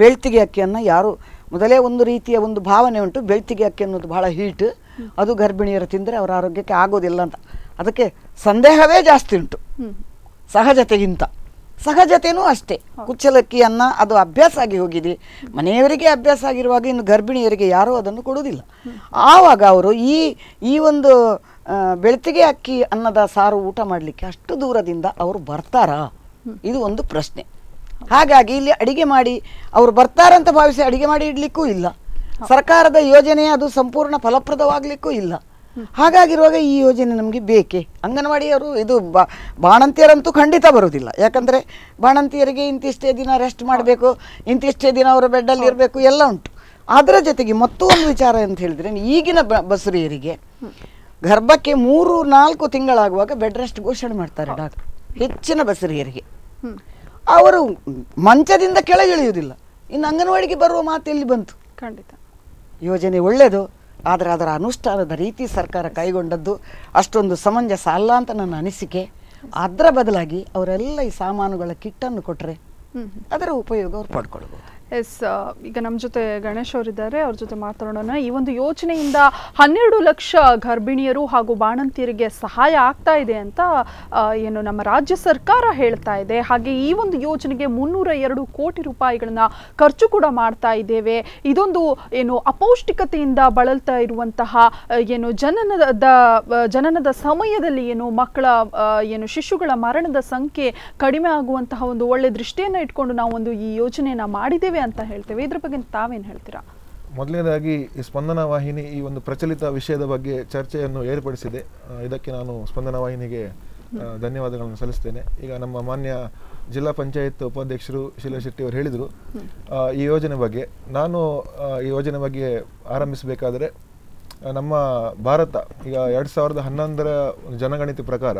ಬೆಳ್ತಿಗೆ ಅಕ್ಕಿಯನ್ನು ಯಾರು ಮೊದಲೇ ಒಂದು ರೀತಿಯ ಒಂದು ಭಾವನೆ ಉಂಟು, ಬೆಳ್ತಿಗೆ ಅಕ್ಕಿ ಅನ್ನೋದು ಬಹಳ ಹೀಟ್, ಅದು ಗರ್ಭಿಣಿಯರು ತಿಂದರೆ ಅವರ ಆರೋಗ್ಯಕ್ಕೆ ಆಗೋದಿಲ್ಲ ಅಂತ. ಅದಕ್ಕೆ ಸಂದೇಹವೇ ಜಾಸ್ತಿ ಉಂಟು ಸಹಜತೆಗಿಂತ. ಸಹಜತೆಯೂ ಅಷ್ಟೇ, ಕುಚ್ಚಲಕ್ಕಿ ಅನ್ನ ಅದು ಅಭ್ಯಾಸ ಆಗಿ ಹೋಗಿದೆ ಮನೆಯವರಿಗೆ. ಅಭ್ಯಾಸ ಆಗಿರುವಾಗ ಇನ್ನು ಗರ್ಭಿಣಿಯರಿಗೆ ಯಾರೂ ಅದನ್ನು ಕೊಡುವುದಿಲ್ಲ. ಆವಾಗ ಅವರು ಈ ಈ ಒಂದು ಬೆಳ್ತಿಗೆ ಅಕ್ಕಿ ಅನ್ನದ ಸಾರು ಊಟ ಮಾಡಲಿಕ್ಕೆ ಅಷ್ಟು ದೂರದಿಂದ ಅವರು ಬರ್ತಾರಾ? ಇದು ಒಂದು ಪ್ರಶ್ನೆ. ಹಾಗಾಗಿ ಇಲ್ಲಿ ಅಡಿಗೆ ಮಾಡಿ ಅವರು ಬರ್ತಾರಂತ ಭಾವಿಸಿ ಅಡಿಗೆ ಮಾಡಿ ಇಡಲಿಕ್ಕೂ ಇಲ್ಲ, ಸರ್ಕಾರದ ಯೋಜನೆ ಅದು ಸಂಪೂರ್ಣ ಫಲಪ್ರದವಾಗಲಿಕ್ಕೂ ಇಲ್ಲ. ಹಾಗಾಗಿರುವಾಗ ಈ ಯೋಜನೆ ನಮಗೆ ಬೇಕೇ? ಅಂಗನವಾಡಿಯವರು ಇದು ಬಾ ಬಾಣಂತಿಯರಂತೂ ಖಂಡಿತ ಬರೋದಿಲ್ಲ. ಯಾಕಂದರೆ ಬಾಣಂತಿಯರಿಗೆ ಇಂತಿಷ್ಟೇ ದಿನ ರೆಸ್ಟ್ ಮಾಡಬೇಕು, ಇಂತಿಷ್ಟೇ ದಿನ ಅವರು ಬೆಡ್ಡಲ್ಲಿ ಇರಬೇಕು, ಎಲ್ಲ ಉಂಟು. ಅದರ ಜೊತೆಗೆ ಮತ್ತೊಂದು ವಿಚಾರ ಅಂತ ಹೇಳಿದರೆ, ಈಗಿನ ಬಸುರಿಯರಿಗೆ ಗರ್ಭಕ್ಕೆ ಮೂರು ನಾಲ್ಕು ತಿಂಗಳಾಗುವಾಗ ಬೆಡ್ ರೆಸ್ಟ್ ಘೋಷಣೆ ಮಾಡ್ತಾರೆ ಡಾಕ್ಟರ್ ಹೆಚ್ಚಿನ ಬಸುರಿಯರಿಗೆ. ಅವರು ಮಂಚದಿಂದ ಕೆಳಗೆ ಇಳಿಯುವುದಿಲ್ಲ. ಇನ್ನು ಅಂಗನವಾಡಿಗೆ ಬರುವ ಮಾತು ಎಲ್ಲಿ ಬಂತು? ಖಂಡಿತ ಯೋಜನೆ ಒಳ್ಳೆಯದು, ಆದರೆ ಅದರ ಅನುಷ್ಠಾನದ ರೀತಿ ಸರ್ಕಾರ ಕೈಗೊಂಡದ್ದು ಅಷ್ಟೊಂದು ಸಮಂಜಸ ಅಲ್ಲ ಅಂತ ನನ್ನ ಅನಿಸಿಕೆ. ಅದರ ಬದಲಾಗಿ ಅವರೆಲ್ಲ ಈ ಸಾಮಾನುಗಳ ಕಿಟ್ಟನ್ನು ಕೊಟ್ಟರೆ ಅದರ ಉಪಯೋಗ ಅವ್ರು ಪಡ್ಕೊಳ್ಬೋದು. ಎಸ್, ಈಗ ನಮ್ಮ ಜೊತೆ ಗಣೇಶ್ ಅವರಿದ್ದಾರೆ, ಅವ್ರ ಜೊತೆ ಮಾತಾಡೋಣ. ಈ ಒಂದು ಯೋಜನೆಯಿಂದ ಹನ್ನೆರಡು ಲಕ್ಷ ಗರ್ಭಿಣಿಯರು ಹಾಗೂ ಬಾಣಂತಿಯರಿಗೆ ಸಹಾಯ ಆಗ್ತಾ ಇದೆ ಅಂತ ಏನು ನಮ್ಮ ರಾಜ್ಯ ಸರ್ಕಾರ ಹೇಳ್ತಾ ಇದೆ. ಹಾಗೆ ಈ ಒಂದು ಯೋಜನೆಗೆ ಮುನ್ನೂರ ಎರಡು ಕೋಟಿ ರೂಪಾಯಿಗಳನ್ನ ಖರ್ಚು ಕೂಡ ಮಾಡ್ತಾ ಇದ್ದೇವೆ. ಇದೊಂದು ಏನು ಅಪೌಷ್ಟಿಕತೆಯಿಂದ ಬಳಲ್ತಾ ಇರುವಂತಹ ಏನು ಜನನದ ಜನನದ ಸಮಯದಲ್ಲಿ ಏನು ಮಕ್ಕಳ ಏನು ಶಿಶುಗಳ ಮರಣದ ಸಂಖ್ಯೆ ಕಡಿಮೆ ಆಗುವಂತಹ ಒಂದು ಒಳ್ಳೆ ದೃಷ್ಟಿಯನ್ನು ಇಟ್ಕೊಂಡು ನಾವು ಒಂದು ಈ ಯೋಜನೆಯನ್ನು ಮಾಡಿದ್ದೇವೆ ಅಂತ ಹೇಳ್ತೇವೆ. ಇದ್ರ ಬಗ್ಗೆ ತಾವೇನು ಹೇಳ್ತೀರಾ? ಮೊದಲನೇದಾಗಿ ಈ ಸ್ಪಂದನ ವಾಹಿನಿ ಈ ಒಂದು ಪ್ರಚಲಿತ ವಿಷಯದ ಬಗ್ಗೆ ಚರ್ಚೆಯನ್ನು ಏರ್ಪಡಿಸಿದೆ, ಇದಕ್ಕೆ ನಾನು ಸ್ಪಂದನ ವಾಹಿನಿಗೆ ಧನ್ಯವಾದಗಳನ್ನು ಸಲ್ಲಿಸ್ತೇನೆ. ಈಗ ನಮ್ಮ ಮಾನ್ಯ ಜಿಲ್ಲಾ ಪಂಚಾಯತ್ ಉಪಾಧ್ಯಕ್ಷರು ಶೀಲಾ ಶೆಟ್ಟಿ ಅವರು ಹೇಳಿದರು ಈ ಯೋಜನೆ ಬಗ್ಗೆ. ನಾನು ಈ ಯೋಜನೆ ಬಗ್ಗೆ ಆರಂಭಿಸಬೇಕಾದರೆ ನಮ್ಮ ಭಾರತ ಈಗ ಎರಡು ಸಾವಿರದ ಹನ್ನೊಂದರ ಜನಗಣತಿ ಪ್ರಕಾರ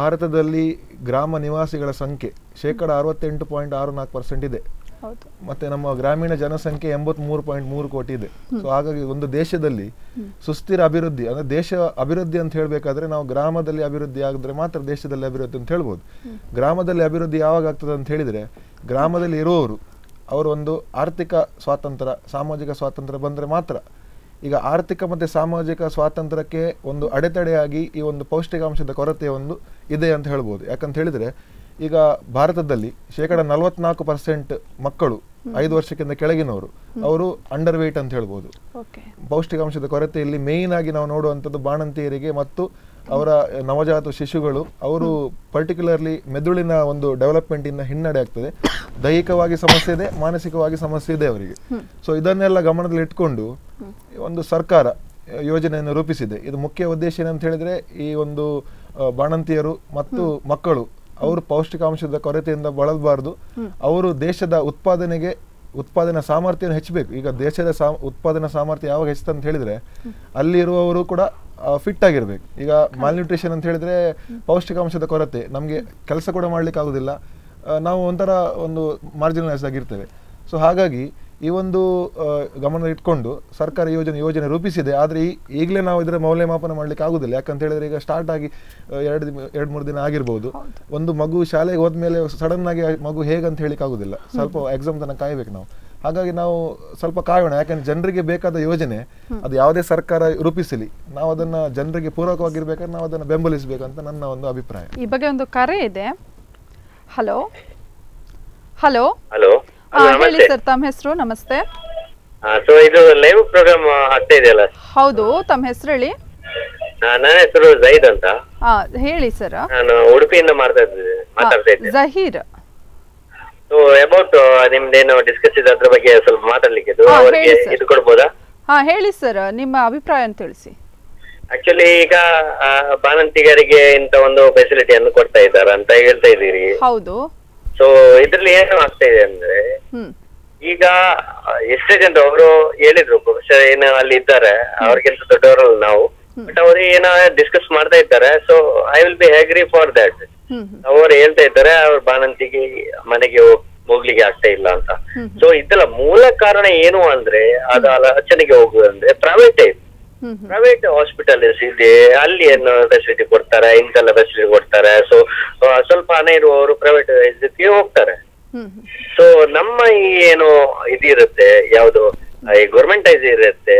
ಭಾರತದಲ್ಲಿ ಗ್ರಾಮ ನಿವಾಸಿಗಳ ಸಂಖ್ಯೆ ಶೇಕಡ ಅರವತ್ತೆಂಟು ಪಾಯಿಂಟ್ ಆರು ನಾಲ್ಕು ಪರ್ಸೆಂಟ್ ಇದೆ. ಮತ್ತೆ ನಮ್ಮ ಗ್ರಾಮೀಣ ಜನಸಂಖ್ಯೆ ಎಂಬತ್ ಮೂರು ಪಾಯಿಂಟ್ ಮೂರು ಕೋಟಿ ಇದೆ. ಸೊ ಹಾಗಾಗಿ ಒಂದು ದೇಶದಲ್ಲಿ ಸುಸ್ಥಿರ ಅಭಿವೃದ್ಧಿ ಅಂದ್ರೆ ದೇಶ ಅಭಿವೃದ್ಧಿ ಅಂತ ಹೇಳ್ಬೇಕಾದ್ರೆ ನಾವು ಗ್ರಾಮದಲ್ಲಿ ಅಭಿವೃದ್ಧಿ ಆಗಿದ್ರೆ ಮಾತ್ರ ದೇಶದಲ್ಲಿ ಅಭಿವೃದ್ಧಿ ಅಂತ ಹೇಳ್ಬೋದು. ಗ್ರಾಮದಲ್ಲಿ ಅಭಿವೃದ್ಧಿ ಯಾವಾಗ ಆಗ್ತದೆ ಅಂತ ಹೇಳಿದ್ರೆ ಗ್ರಾಮದಲ್ಲಿ ಇರುವವರು ಅವರು ಒಂದು ಆರ್ಥಿಕ ಸ್ವಾತಂತ್ರ್ಯ ಸಾಮಾಜಿಕ ಸ್ವಾತಂತ್ರ್ಯ ಬಂದ್ರೆ ಮಾತ್ರ. ಈಗ ಆರ್ಥಿಕ ಮತ್ತು ಸಾಮಾಜಿಕ ಸ್ವಾತಂತ್ರ್ಯಕ್ಕೆ ಒಂದು ಅಡೆತಡೆಯಾಗಿ ಈ ಒಂದು ಪೌಷ್ಟಿಕಾಂಶದ ಕೊರತೆ ಒಂದು ಇದೆ ಅಂತ ಹೇಳ್ಬೋದು. ಯಾಕಂತ ಹೇಳಿದರೆ ಈಗ ಭಾರತದಲ್ಲಿ ಶೇಕಡ ನಲವತ್ನಾಲ್ಕು ಪರ್ಸೆಂಟ್ ಮಕ್ಕಳು ಐದು ವರ್ಷಕ್ಕಿಂತ ಕೆಳಗಿನವರು ಅವರು ಅಂಡರ್ ವೇಟ್ ಅಂತ ಹೇಳ್ಬೋದು. ಪೌಷ್ಟಿಕಾಂಶದ ಕೊರತೆಯಲ್ಲಿ ಮೇಯ್ನ್ ಆಗಿ ನಾವು ನೋಡುವಂಥದ್ದು ಬಾಣಂತಿಯರಿಗೆ ಮತ್ತು ಅವರ ನವಜಾತ ಶಿಶುಗಳು, ಅವರು ಪರ್ಟಿಕ್ಯುಲರ್ಲಿ ಮೆದುಳಿನ ಒಂದು ಡೆವಲಪ್ಮೆಂಟ್ ಇಂದ ಹಿನ್ನಡೆ ಆಗ್ತದೆ. ದೈಹಿಕವಾಗಿ ಸಮಸ್ಯೆ ಇದೆ, ಮಾನಸಿಕವಾಗಿ ಸಮಸ್ಯೆ ಇದೆ ಅವರಿಗೆ. ಸೊ ಇದನ್ನೆಲ್ಲ ಗಮನದಲ್ಲಿ ಇಟ್ಕೊಂಡು ಒಂದು ಸರ್ಕಾರ ಯೋಜನೆಯನ್ನು ರೂಪಿಸಿದೆ. ಇದು ಮುಖ್ಯ ಉದ್ದೇಶ ಏನಂತ ಹೇಳಿದ್ರೆ ಈ ಒಂದು ಬಾಣಂತಿಯರು ಮತ್ತು ಮಕ್ಕಳು ಅವರು ಪೌಷ್ಟಿಕಾಂಶದ ಕೊರತೆಯಿಂದ ಬಳಲಬಾರದು, ಅವರು ದೇಶದ ಉತ್ಪಾದನೆಗೆ ಉತ್ಪಾದನಾ ಸಾಮರ್ಥ್ಯವನ್ನು ಹೆಚ್ಚಬೇಕು. ಈಗ ದೇಶದ ಸಾ ಉತ್ಪಾದನಾ ಸಾಮರ್ಥ್ಯ ಯಾವಾಗ ಹೆಚ್ಚುತ್ತೆ ಅಂತ ಹೇಳಿದ್ರೆ ಅಲ್ಲಿರುವವರು ಕೂಡ ಫಿಟ್ ಆಗಿರ್ಬೇಕು. ಈಗ ಮಾಲ್ನ್ಯೂಟ್ರಿಷನ್ ಅಂತ ಹೇಳಿದ್ರೆ ಪೌಷ್ಟಿಕಾಂಶದ ಕೊರತೆ, ನಮಗೆ ಕೆಲಸ ಕೂಡ ಮಾಡ್ಲಿಕ್ಕೆ ಆಗುದಿಲ್ಲ, ನಾವು ಒಂಥರ ಒಂದು ಮಾರ್ಜಿನಲೈಸ್ ಆಗಿರ್ತೇವೆ. ಸೊ ಹಾಗಾಗಿ ಈ ಒಂದು ಗಮನ ಇಟ್ಕೊಂಡು ಸರ್ಕಾರ ಯೋಜನೆ ಯೋಜನೆ ರೂಪಿಸಿದೆ. ಆದರೆ ಈ ಈಗಲೇ ನಾವು ಇದರ ಮೌಲ್ಯಮಾಪನ ಮಾಡಲಿಕ್ಕೆ ಆಗುದಿಲ್ಲ. ಯಾಕಂತ ಹೇಳಿದ್ರೆ ಈಗ ಸ್ಟಾರ್ಟ್ ಆಗಿ ಎರಡು ಎರಡು ಮೂರು ದಿನ ಆಗಿರ್ಬೋದು. ಒಂದು ಮಗು ಶಾಲೆಗೆ ಹೋದ್ಮೇಲೆ ಸಡನ್ ಆಗಿ ಮಗು ಹೇಗಂತ ಹೇಳಿಕ್ಕೆ ಆಗುದಿಲ್ಲ, ಸ್ವಲ್ಪ ಎಕ್ಸಾಮ್ ತನಕ ಕಾಯ್ಬೇಕು ನಾವು. ಹಾಗಾಗಿ ನಾವು ಸ್ವಲ್ಪ ಕಾಯೋಣ. ಯಾಕಂದ್ರೆ ಜನರಿಗೆ ಬೇಕಾದ ಯೋಜನೆ ಅದು ಯಾವುದೇ ಸರ್ಕಾರ ರೂಪಿಸಲಿ, ನಾವು ಅದನ್ನ ಜನರಿಗೆ ಪೂರಕವಾಗಿರ್ಬೇಕಾದ್ರೆ ನಾವು ಅದನ್ನ ಬೆಂಬಲಿಸಬೇಕಂತ ನನ್ನ ಒಂದು ಅಭಿಪ್ರಾಯ. ಈ ಬಗ್ಗೆ ಒಂದು ಕರೆ ಇದೆ. ಹಲೋ ಹಲೋ ಹಲೋ ಹೇಳಿ ಸರ್, ತಮ್ಮ ಹೆಸರು? ನಮಸ್ತೆ. ಸೊ ಇದು ಲೈವ್ ಪ್ರೋಗ್ರಾಮ್ ಆಗ್ತಾ ಇದೆಯಲ್ಲ? ಹೌದು. ತಮ್ಮ ಹೆಸರು ಹೇಳಿ. ನನ್ನ ಹೆಸರು ಝಹೀರ್ ಅಂತ. ಹಾ ಹೇಳಿ ಸರ್. ನಾನು ಉಡುಪಿಯಿಂದ ಮಾತಾಡ್ತಾ ಇದ್ದೀನಿ. ಝಹೀರ್, ಸೊ ಅಬೌಟ್ ನಿಮ್ದೇನು ಡಿಸ್ಕಸ್ ಇದೆ ಅದ್ರ ಬಗ್ಗೆ ಸ್ವಲ್ಪ ಮಾತಾಡ್ಲಿಕ್ಕೆ ಇದ್ದು, ಅವರಿಗೆ ಇದು ಕೊಡ್ಬೋದಾ? ಹಾ ಹೇಳಿ ಸರ್, ನಿಮ್ಮ ಅಭಿಪ್ರಾಯ ಅಂತ ತಿಳಿಸಿ. ಆಕ್ಚುಲಿ ಈಗ ಬಾಣಂತಿಗರಿಗೆ ಇಂತ ಒಂದು ಫೆಸಿಲಿಟಿಯನ್ನು ಕೊಡ್ತಾ ಇದ್ದಾರೆ ಅಂತ ಹೇಳ್ತಾ ಇದ್ದೀರಿ. ಹೌದು. ಸೊ ಇದ್ರಲ್ಲಿ ಏನು ಆಗ್ತಾ ಇದೆ ಅಂದ್ರೆ ಈಗ ಎಷ್ಟೇ ಜನರು ಅವರು ಹೇಳಿದ್ರು ಪ್ರೊಫೆಸರ್ ಏನೋ ಅಲ್ಲಿ ಇದ್ದಾರೆ, ಅವ್ರಿಗಿಂತ ದೊಡ್ಡವರಲ್ಲ ನಾವು, ಬಟ್ ಅವ್ರು ಏನೋ ಡಿಸ್ಕಸ್ ಮಾಡ್ತಾ ಇದ್ದಾರೆ. So I will be agree for that. ಅವರು ಹೇಳ್ತಾ ಇದ್ದಾರೆ ಅವ್ರ ಬಾಣಂತಿಗೆ ಮನೆಗೆ ಹೋಗ್ಲಿಕ್ಕೆ ಆಗ್ತಾ ಇಲ್ಲ ಅಂತ. ಸೊ ಇದೆಲ್ಲ ಮೂಲ ಕಾರಣ ಏನು ಅಂದ್ರೆ ಅದು ಆಲೋಚನೆಗೆ ಹೋಗುದಂದ್ರೆ ಪ್ರೈವೇಟ್ ಪ್ರೈವೇಟ್ ಹಾಸ್ಪಿಟಲ್ಸ್ ಇದೆ, ಅಲ್ಲಿ ಏನು ಫೆಸಿಲಿಟಿ ಕೊಡ್ತಾರೆ, ಇಂತೆಲ್ಲ ಫೆಸಿಲಿಟಿ ಕೊಡ್ತಾರೆ. ಸೊ ಸ್ವಲ್ಪ ಹಣ ಇರುವವರು ಪ್ರೈವೇಟ್ ಇದಕ್ಕೆ ಹೋಗ್ತಾರೆ. ಸೊ ನಮ್ಮ ಈ ಏನು ಇದಿರುತ್ತೆ ಯಾವುದು ಈ ಗೌರ್ಮೆಂಟ್ ಐಸ್ ಇರುತ್ತೆ,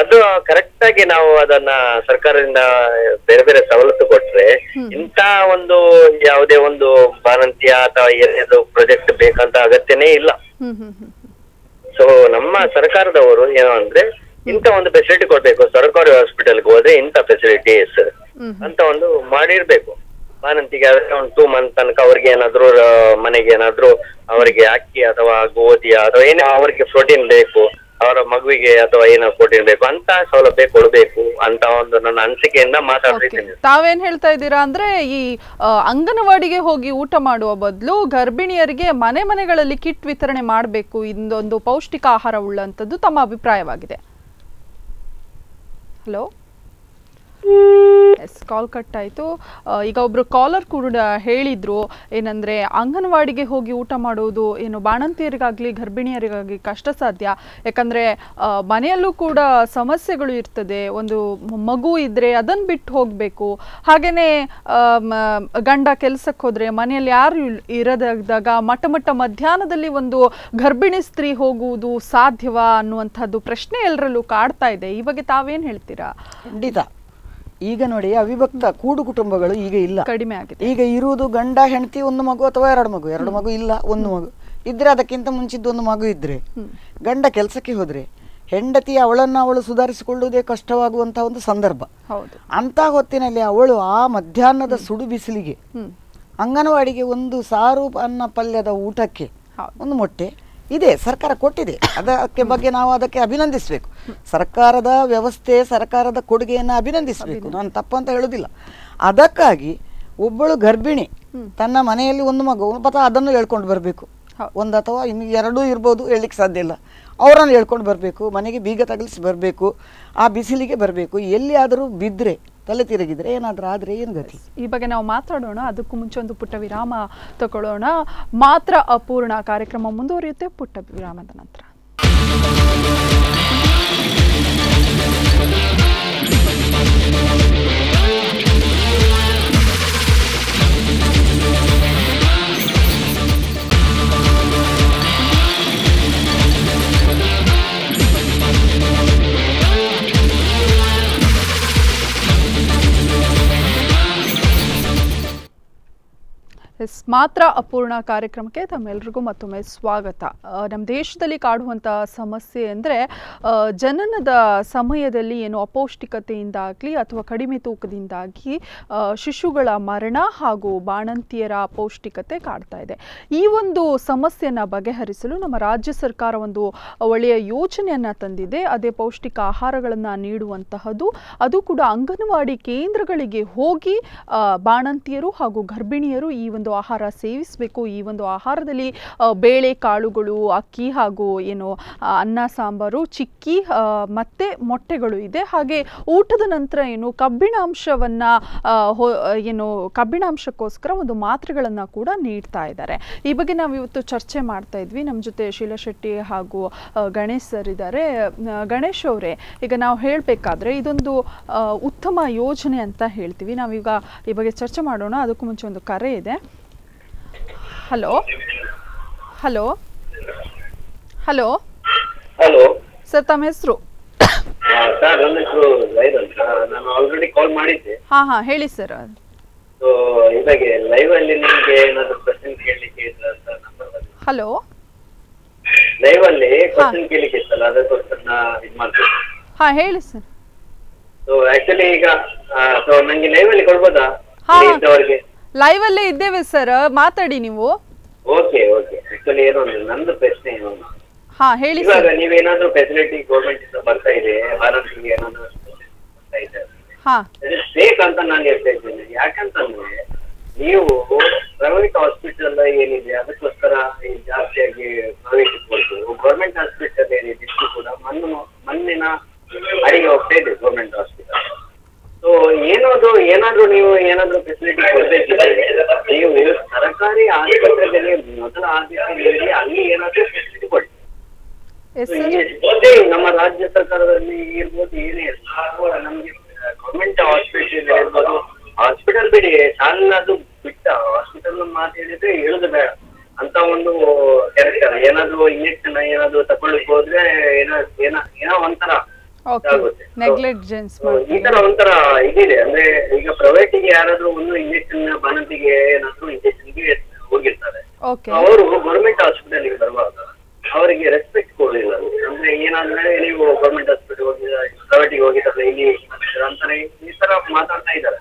ಅದು ಕರೆಕ್ಟ್ ಆಗಿ ನಾವು ಅದನ್ನ ಸರ್ಕಾರದಿಂದ ಬೇರೆ ಬೇರೆ ಸವಲತ್ತು ಕೊಟ್ರೆ ಇಂತ ಒಂದು ಯಾವುದೇ ಒಂದು ಬಾಣಂತಿಯ ಅಥವಾ ಏನೇನು ಪ್ರಾಜೆಕ್ಟ್ ಬೇಕಂತ ಅಗತ್ಯನೇ ಇಲ್ಲ. ಸೊ ನಮ್ಮ ಸರ್ಕಾರದವರು ಏನು ಅಂದ್ರೆ ಇಂತ ಒಂದು ಫೆಸಿಲಿಟಿ ಕೊಡ್ಬೇಕು, ಸರ್ಕಾರಿ ಹಾಸ್ಪಿಟಲ್ಗೆ ಹೋದ್ರೆ ಇಂತ ಫೆಸಿಲಿಟೀಸ್ ಅಂತ ಒಂದು ಮಾಡಿರ್ಬೇಕು. ಬಾಣಂತಿಗೆ ಒಂದು ಟೂ ಮಂತ್ ತನಕ ಅವ್ರಿಗೆ ಏನಾದ್ರು ಮನೆಗೆ ಏನಾದ್ರು ಅವರಿಗೆ ಅಕ್ಕಿ ಅಥವಾ ಗೋಧಿ ಅಥವಾ ಏನೋ ಅವ್ರಿಗೆ ಪ್ರೋಟೀನ್ ಬೇಕು, ಅವರ ಮಗುವಿಗೆ ಅಥವಾ ಏನೋ ಪ್ರೋಟೀನ್ ಬೇಕು ಅಂತ ಸೌಲಭ್ಯ ಕೊಡಬೇಕು ಅಂತ ಒಂದು ನನ್ನ ಅನಿಸಿಕೆಯಿಂದ ಮಾತಾಡ್ತಿದ್ದೀನಿ. ತಾವೇನ್ ಹೇಳ್ತಾ ಇದ್ದೀರಾ ಅಂದ್ರೆ ಈ ಅಂಗನವಾಡಿಗೆ ಹೋಗಿ ಊಟ ಮಾಡುವ ಬದಲು ಗರ್ಭಿಣಿಯರಿಗೆ ಮನೆ ಮನೆಗಳಲ್ಲಿ ಕಿಟ್ ವಿತರಣೆ ಮಾಡಬೇಕು, ಇದೊಂದು ಪೌಷ್ಟಿಕ ಆಹಾರ ಉಳ್ಳಂತದ್ದು ತಮ್ಮ ಅಭಿಪ್ರಾಯವಾಗಿದೆ. Hello Yes, call cut aaytu. Ee gobru caller kuda helidru. Enandre anganwadige hogi uta madodu. Eno banantirigagli gharbiniyarigagli kashta sadhya. Yakandre maneyallu kuda samasyegalu irtade. Ondu magu idre adannu bittu hogbeku. Hagene ganda kelasakke hodre maneyalli yaru iradadaga matta matta madhyanadalli ondu gharbini stree ಹೋಗುವುದು ಸಾಧ್ಯವಾ ಅನ್ನುವಂತದ್ದು ಪ್ರಶ್ನೆ ಎಲ್ಲರಲ್ಲೂ ಕಾಡ್ತಾ ಇದೆ. ಈ ಬಗ್ಗೆ ತಾವೇನ್ ಹೇಳ್ತೀರಾ? ಖಂಡಿತ ಈಗ ನೋಡಿ ಅವಿಭಕ್ತ ಕೂಡು ಕುಟುಂಬಗಳು ಈಗ ಇಲ್ಲ, ಕಡಿಮೆ ಆಗಿದೆ. ಈಗ ಇರುವುದು ಗಂಡ ಹೆಂಡತಿ ಒಂದು ಮಗು ಅಥವಾ ಎರಡು ಮಗು, ಎರಡು ಮಗು ಇಲ್ಲ ಒಂದು ಮಗು ಇದ್ರೆ, ಅದಕ್ಕಿಂತ ಮುಂಚಿದ್ದು ಒಂದು ಮಗು ಇದ್ರೆ ಗಂಡ ಕೆಲಸಕ್ಕೆ ಹೋದ್ರೆ ಹೆಂಡತಿ ಅವಳನ್ನ ಅವಳು ಸುಧಾರಿಸಿಕೊಳ್ಳುವುದೇ ಕಷ್ಟವಾಗುವಂತ ಒಂದು ಸಂದರ್ಭ. ಅಂತ ಹೊತ್ತಿನಲ್ಲಿ ಅವಳು ಆ ಮಧ್ಯಾಹ್ನದ ಸುಡು ಬಿಸಿಲಿಗೆ ಅಂಗನವಾಡಿಗೆ ಒಂದು ಸಾರು ಅನ್ನ ಪಲ್ಯದ ಊಟಕ್ಕೆ ಒಂದು ಮೊಟ್ಟೆ ಇದೆ, ಸರ್ಕಾರ ಕೊಟ್ಟಿದೆ, ಅದಕ್ಕೆ ಬಗ್ಗೆ ನಾವು ಅದಕ್ಕೆ ಅಭಿನಂದಿಸಬೇಕು. ಸರ್ಕಾರದ ವ್ಯವಸ್ಥೆ ಸರ್ಕಾರದ ಕೊಡುಗೆಯನ್ನು ಅಭಿನಂದಿಸಬೇಕು, ನಾನು ತಪ್ಪಂತ ಹೇಳೋದಿಲ್ಲ. ಅದಕ್ಕಾಗಿ ಒಬ್ಬಳು ಗರ್ಭಿಣಿ ತನ್ನ ಮನೆಯಲ್ಲಿ ಒಂದು ಮಗು ಅಥವಾ ಅದನ್ನು ಹೇಳ್ಕೊಂಡು ಬರಬೇಕು, ಒಂದು ಅಥವಾ ಇನ್ನು ಎರಡೂ ಇರ್ಬೋದು, ಹೇಳಲಿಕ್ಕೆ ಸಾಧ್ಯ ಇಲ್ಲ, ಅವರನ್ನು ಹೇಳ್ಕೊಂಡು ಬರಬೇಕು, ಮನೆಗೆ ಬೀಗ ತಗಲಿಸಿ ಬರಬೇಕು, ಆ ಬಿಸಿಲಿಗೆ ಬರಬೇಕು. ಎಲ್ಲಿ ಆದರೂ ಬಿದ್ದರೆ ತಲೆ ತಿರುಗಿದ್ರೆ ಏನಾದರೂ ಆದರೆ ಏನು ಗತಿ? ಈ ಬಗ್ಗೆ ನಾವು ಮಾತಾಡೋಣ, ಅದಕ್ಕೂ ಮುಂಚೆ ಒಂದು ಪುಟ್ಟ ವಿರಾಮ ತಗೊಳ್ಳೋಣ. ಮಾತ್ರ ಅಪೂರ್ಣ ಕಾರ್ಯಕ್ರಮ ಮುಂದುವರಿಯುತ್ತೆ ಪುಟ್ಟ ವಿರಾಮದ ನಂತರ. ಮಾತ್ರ ಅಪೂರ್ಣ ಕಾರ್ಯಕ್ರಮಕ್ಕೆ ತಮ್ಮೆಲ್ಲರಿಗೂ ಮತ್ತೊಮ್ಮೆ ಸ್ವಾಗತ. ನಮ್ಮ ದೇಶದಲ್ಲಿ ಕಾಡುವಂಥ ಸಮಸ್ಯೆ ಅಂದರೆ ಜನನದ ಸಮಯದಲ್ಲಿ ಏನು ಅಪೌಷ್ಟಿಕತೆಯಿಂದಾಗಲಿ ಅಥವಾ ಕಡಿಮೆ ತೂಕದಿಂದಾಗಿ ಶಿಶುಗಳ ಮರಣ ಹಾಗೂ ಬಾಣಂತಿಯರ ಅಪೌಷ್ಟಿಕತೆ ಕಾಡ್ತಾ ಇದೆ. ಈ ಒಂದು ಸಮಸ್ಯೆಯನ್ನು ಬಗೆಹರಿಸಲು ನಮ್ಮ ರಾಜ್ಯ ಸರ್ಕಾರ ಒಂದು ಒಳ್ಳೆಯ ಯೋಜನೆಯನ್ನು ತಂದಿದೆ. ಅದೇ ಪೌಷ್ಟಿಕ ಆಹಾರಗಳನ್ನು ನೀಡುವಂತಹದ್ದು, ಅದು ಕೂಡ ಅಂಗನವಾಡಿ ಕೇಂದ್ರಗಳಿಗೆ ಹೋಗಿ ಬಾಣಂತಿಯರು ಹಾಗೂ ಗರ್ಭಿಣಿಯರು ಈ ಒಂದು ಆಹಾರ ಸೇವಿಸಬೇಕು. ಈ ಒಂದು ಆಹಾರದಲ್ಲಿ ಬೇಳೆ ಕಾಳುಗಳು, ಅಕ್ಕಿ ಹಾಗೂ ಏನು ಅನ್ನ ಸಾಂಬಾರು, ಚಿಕ್ಕಿ ಮತ್ತೆ ಮೊಟ್ಟೆಗಳು ಇದೆ. ಹಾಗೆ ಊಟದ ನಂತರ ಏನು ಕಬ್ಬಿಣಾಂಶವನ್ನ ಏನು ಕಬ್ಬಿಣಾಂಶಕ್ಕೋಸ್ಕರ ಒಂದು ಮಾತ್ರೆಗಳನ್ನು ಕೂಡ ನೀಡ್ತಾ ಇದ್ದಾರೆ. ಈ ಬಗ್ಗೆ ನಾವು ಇವತ್ತು ಚರ್ಚೆ ಮಾಡ್ತಾ ಇದ್ವಿ. ನಮ್ಮ ಜೊತೆ ಶೀಲಾ ಶೆಟ್ಟಿ ಹಾಗೂ ಗಣೇಶ್ ಸರ್ ಇದ್ದಾರೆ. ಗಣೇಶ್ ಅವರೇ, ಈಗ ನಾವು ಹೇಳಬೇಕಾದ್ರೆ ಇದೊಂದು ಉತ್ತಮ ಯೋಜನೆ ಅಂತ ಹೇಳ್ತೀವಿ, ನಾವೀಗ ಈ ಬಗ್ಗೆ ಚರ್ಚೆ ಮಾಡೋಣ. ಅದಕ್ಕೂ ಮುಂಚೆ ಒಂದು ಕರೆ ಇದೆ. Hello hello hello hello sir, ತಮ್ಮ ಹೆಸರು? ಸರ್ ನನ್ನ ಹೆಸರು ಲೈವ್ ಅಂತ, ನಾನು ಆಲ್ರೆಡಿ ಕಾಲ್ ಮಾಡಿದ್ದೆ. ಹಾ ಹಾ ಹೇಳಿ ಸರ್. ಸೊ ಇದಾಗೆ ಲೈವ್ ಅಲ್ಲಿ ನಿಮಗೆ ಏನಾದರೂ ಪ್ರಶ್ನೆ ಕೇಳಲಿಕ್ಕೆ ಇದ್ರೆ ಸರ್ ನಂಬರ್ ಬನ್ನಿ. ಹಲೋ ಲೈವ್ ಅಲ್ಲಿ ಪ್ರಶ್ನೆ ಕೇಳಲಿಕ್ಕೆ ಇತ್ತಲ್ಲ, ಅದಕ್ಕೋಸ್ಕರ ಇದು ಮಾಡ್ತೀನಿ. ಹಾ ಹೇಳಿ ಸರ್. ಸೊ ಆಕ್ಚುಲಿ ಈಗ ಸೊ ನನಗೆ ಲೈವ್ ಅಲ್ಲಿ ಕೊಡ್ಬೋದಾ? ಅವರಿಗೆ ಲೈವ್ ಅಲ್ಲೇ ಇದ್ದೇವೆ ಸರ್, ಮಾತಾಡಿ ನೀವು. Okay okay. ಆಕ್ಚುಲಿ ಏನು ನಂದು ಪ್ರಶ್ನೆ ಏನು, ಹಾ ಹೇಳಿ. ಇವಾಗ ನೀವೇನಾದ್ರೂ ಫೆಸಿಲಿಟಿ ಗೌರ್ಮೆಂಟ್ ಇಂದ ಬರ್ತಾ ಇದೆ, ಭಾರತಕ್ಕೆ ಏನಾದ್ರೂ ಬರ್ತಾ ಇದೆ ಬೇಕಂತ ನಾನು ಹೇಳ್ತಾ ಇದ್ದೇನೆ. ಯಾಕಂತಂದ್ರೆ ನೀವು ಪ್ರೈವೇಟ್ ಹಾಸ್ಪಿಟಲ್ ಏನಿದೆ ಅದಕ್ಕೋಸ್ಕರ ಜಾಸ್ತಿಯಾಗಿ ಪ್ರೈವೇಟ್ ಕೊಡ್ತೀವಿ. ಗೌರ್ಮೆಂಟ್ ಹಾಸ್ಪಿಟಲ್ ಏನಿದೆ ಇಷ್ಟು ಕೂಡ ಮಣ್ಣು ಮಣ್ಣಿನ ಅಡಿಗೆ ಹೋಗ್ತಾ ಇದೆ ಗೌರ್ಮೆಂಟ್ ಹಾಸ್ಪಿಟಲ್. ಸೊ ಏನಾದ್ರು ಏನಾದ್ರು ನೀವು ಏನಾದ್ರು ಫೆಸಿಲಿಟಿ ಕೊಡ್ಬೇಕಿದ್ರೆ ನೀವು ಸರ್ಕಾರಿ ಆಸ್ಪತ್ರೆಗೆ ಮೊದಲ ಆದ್ಯತೆ ನೀಡಿ ಅಲ್ಲಿ ಏನಾದ್ರೂ ಫೆಸಿಲಿಟಿ ಕೊಡಿ. ನಮ್ಮ ರಾಜ್ಯ ಸರ್ಕಾರದಲ್ಲಿ ಇರ್ಬೋದು ಏನೇ ಇರ್ಬೋದು, ನಮ್ಗೆ ಗೌರ್ಮೆಂಟ್ ಹಾಸ್ಪಿಟಲ್ ಇರ್ಬೋದು, ಹಾಸ್ಪಿಟಲ್ ಬಿಡಿ ಶಾಲೆನಾದ್ರು ಬಿಟ್ಟ ಹಾಸ್ಪಿಟಲ್ ಮಾತು ಹೇಳಿದ್ರೆ ಹೇಳುದು ಬೇಡ ಅಂತ ಒಂದು ಕ್ಯಾರೆಕ್ಟರ್. ಏನಾದ್ರು ಇಂಜೆಕ್ಷನ್ ಏನಾದ್ರು ತಗೊಳ್ಳಿಕ್ ಹೋದ್ರೆ ಏನೋ ಏನೋ ಏನೋ ಒಂಥರ ನೆಗ್ಲೆಜೆನ್ಸ್ ಈ ತರ ಒಂಥರ ಇದಿದೆ. ಅಂದ್ರೆ ಈಗ ಪ್ರೈವೇಟ್ ಗೆ ಯಾರಾದ್ರೂ ಒಂದು ಇಂಜೆಕ್ಷನ್ ಬಾಣಂತಿಗೆ ಏನಾದ್ರು ಇಂಜೆಕ್ಷನ್ ಗೆ ಹೋಗಿರ್ತಾರೆ, ಅವರು ಗೌರ್ಮೆಂಟ್ ಹಾಸ್ಪಿಟಲ್ ಗೆ ಬರುವಾಗ ಅವರಿಗೆ ರೆಸ್ಪೆಕ್ಟ್ ಕೊಡಲಿಲ್ಲ. ಅಂದ್ರೆ ಏನಂದ್ರೆ ನೀವು ಗೌರ್ಮೆಂಟ್ ಹಾಸ್ಪಿಟಲ್ ಹೋಗಿದ ಪ್ರೈವೇಟ್ ಗೆ ಹೋಗಿದ್ದಾರೆ ಇಲ್ಲಿ ಅಂತಾರೆ ಈ ತರ ಮಾತಾಡ್ತಾ ಇದ್ದಾರೆ.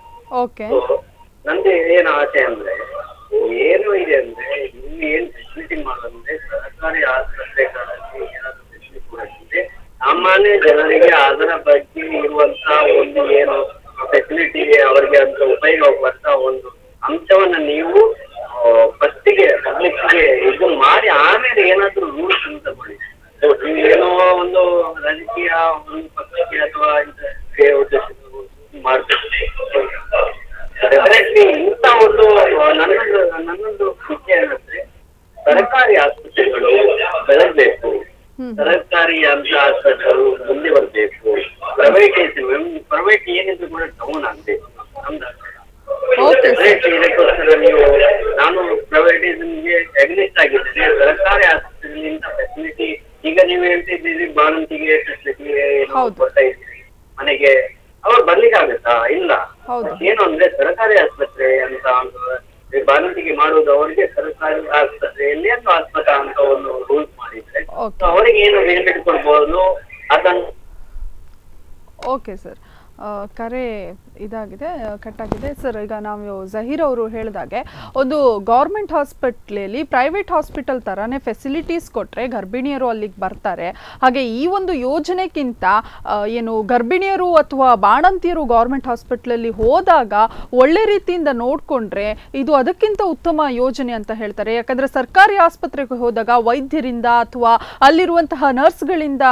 ನಂದು ಏನು ಆಸೆ ಅಂದ್ರೆ ಏನು ಇದೆ ಅಂದ್ರೆ ಇಲ್ಲಿ ಏನ್ ಫೆಸಿಲಿಟಿ ಮಾಡೋದಂದ್ರೆ ಸರ್ಕಾರಿ ಆಸ್ಪತ್ರೆಗಳಲ್ಲಿ ಏನಾದ್ರು ಫೆಸಿಲಿಟಿ ಕೊಡೋದಿದೆ, ಸಾಮಾನ್ಯ ಜನರಿಗೆ ಅದರ ಬಗ್ಗೆ ಇರುವಂತ ಒಂದು ಏನು ಫೆಸಿಲಿಟಿ ಅವರಿಗೆ ಅಂತ ಉಪಯೋಗ ಆಗುವಂತ ಒಂದು ಅಂಶವನ್ನ ನೀವು ಫಸ್ಟಿಗೆ ಪಬ್ಲಿಕ್ಗೆ ಇದು ಮಾಡಿ ಆಮೇಲೆ ಏನಾದ್ರೂ ರೂಲ್ಸ್ ಅಂತ ಮಾಡಿ. ನೀವೇನೋ ಒಂದು ರಾಜಕೀಯ ಒಂದು ಪಕ್ಷಕ್ಕೆ ಅಥವಾ ಮಾಡ್ತೀವಿ ಪ್ರೈವೇಟ್ ಏನಿದ್ರು ಕೂಡ ಡೌನ್ ಆಗಿದೆ. ನೀವು ನಾನು ಪ್ರೈವೇಟೈಸೇಷನ್ಗೆ ಅಗ್ನಿಸ್ಟ್ ಆಗಿದ್ದೇನೆ. ಸರ್ಕಾರಿ ಆಸ್ಪತ್ರೆಗಳಿಂದ ಫೆಸಿಲಿಟಿ ಈಗ ನೀವು ಹೇಳ್ತಿದ್ದೀರಿ ಬಾಣಂತಿಗೆ ಫೆಸಿಲಿಟಿ ಕೊಡ್ತಾ ಇದ್ದೀರಿ ಮನೆಗೆ, ಅವ್ರು ಬರ್ಲಿಕ್ಕಾಗತ್ತಾ? ಇಲ್ಲ. ಏನು ಅಂದ್ರೆ ಸರ್ಕಾರಿ ಆಸ್ಪತ್ರೆ ಅಂತ ಬಾಣಂತಿಗೆ ಮಾಡೋದು ಅವರಿಗೆ ಸರ್ಕಾರಿ ಆಸ್ಪತ್ರೆಯಲ್ಲಿ ಅಥವಾ ಆಸ್ಪತ್ರೆ ಅಂತ ಒಂದು ರೂಲ್ಸ್ ಮಾಡಿದ್ರೆ ಅವರಿಗೆ ಏನು ಬೆನಿಫಿಟ್ ಕೊಡ್ಬೋದು ಅದನ್ನು. ಓಕೆ ಸರ್, ಕರೆ ಇದಾಗಿದೆ, ಕಟ್ಟಾಗಿದೆ ಸರ್. ಈಗ ನಾವು ಜಹೀರ್ ಅವರು ಹೇಳಿದಾಗೆ ಒಂದು ಗೌರ್ಮೆಂಟ್ ಹಾಸ್ಪಿಟ್ಲಲ್ಲಿ ಪ್ರೈವೇಟ್ ಹಾಸ್ಪಿಟಲ್ ಥರನೇ ಫೆಸಿಲಿಟೀಸ್ ಕೊಟ್ಟರೆ ಗರ್ಭಿಣಿಯರು ಅಲ್ಲಿಗೆ ಬರ್ತಾರೆ. ಹಾಗೆ ಈ ಒಂದು ಯೋಜನೆಗಿಂತ ಏನು ಗರ್ಭಿಣಿಯರು ಅಥವಾ ಬಾಣಂತಿಯರು ಗೌರ್ಮೆಂಟ್ ಹಾಸ್ಪಿಟ್ಲಲ್ಲಿ ಹೋದಾಗ ಒಳ್ಳೆ ರೀತಿಯಿಂದ ನೋಡಿಕೊಂಡ್ರೆ ಇದು ಅದಕ್ಕಿಂತ ಉತ್ತಮ ಯೋಜನೆ ಅಂತ ಹೇಳ್ತಾರೆ. ಯಾಕಂದರೆ ಸರ್ಕಾರಿ ಆಸ್ಪತ್ರೆಗೆ ಹೋದಾಗ ವೈದ್ಯರಿಂದ ಅಥವಾ ಅಲ್ಲಿರುವಂತಹ ನರ್ಸ್ಗಳಿಂದ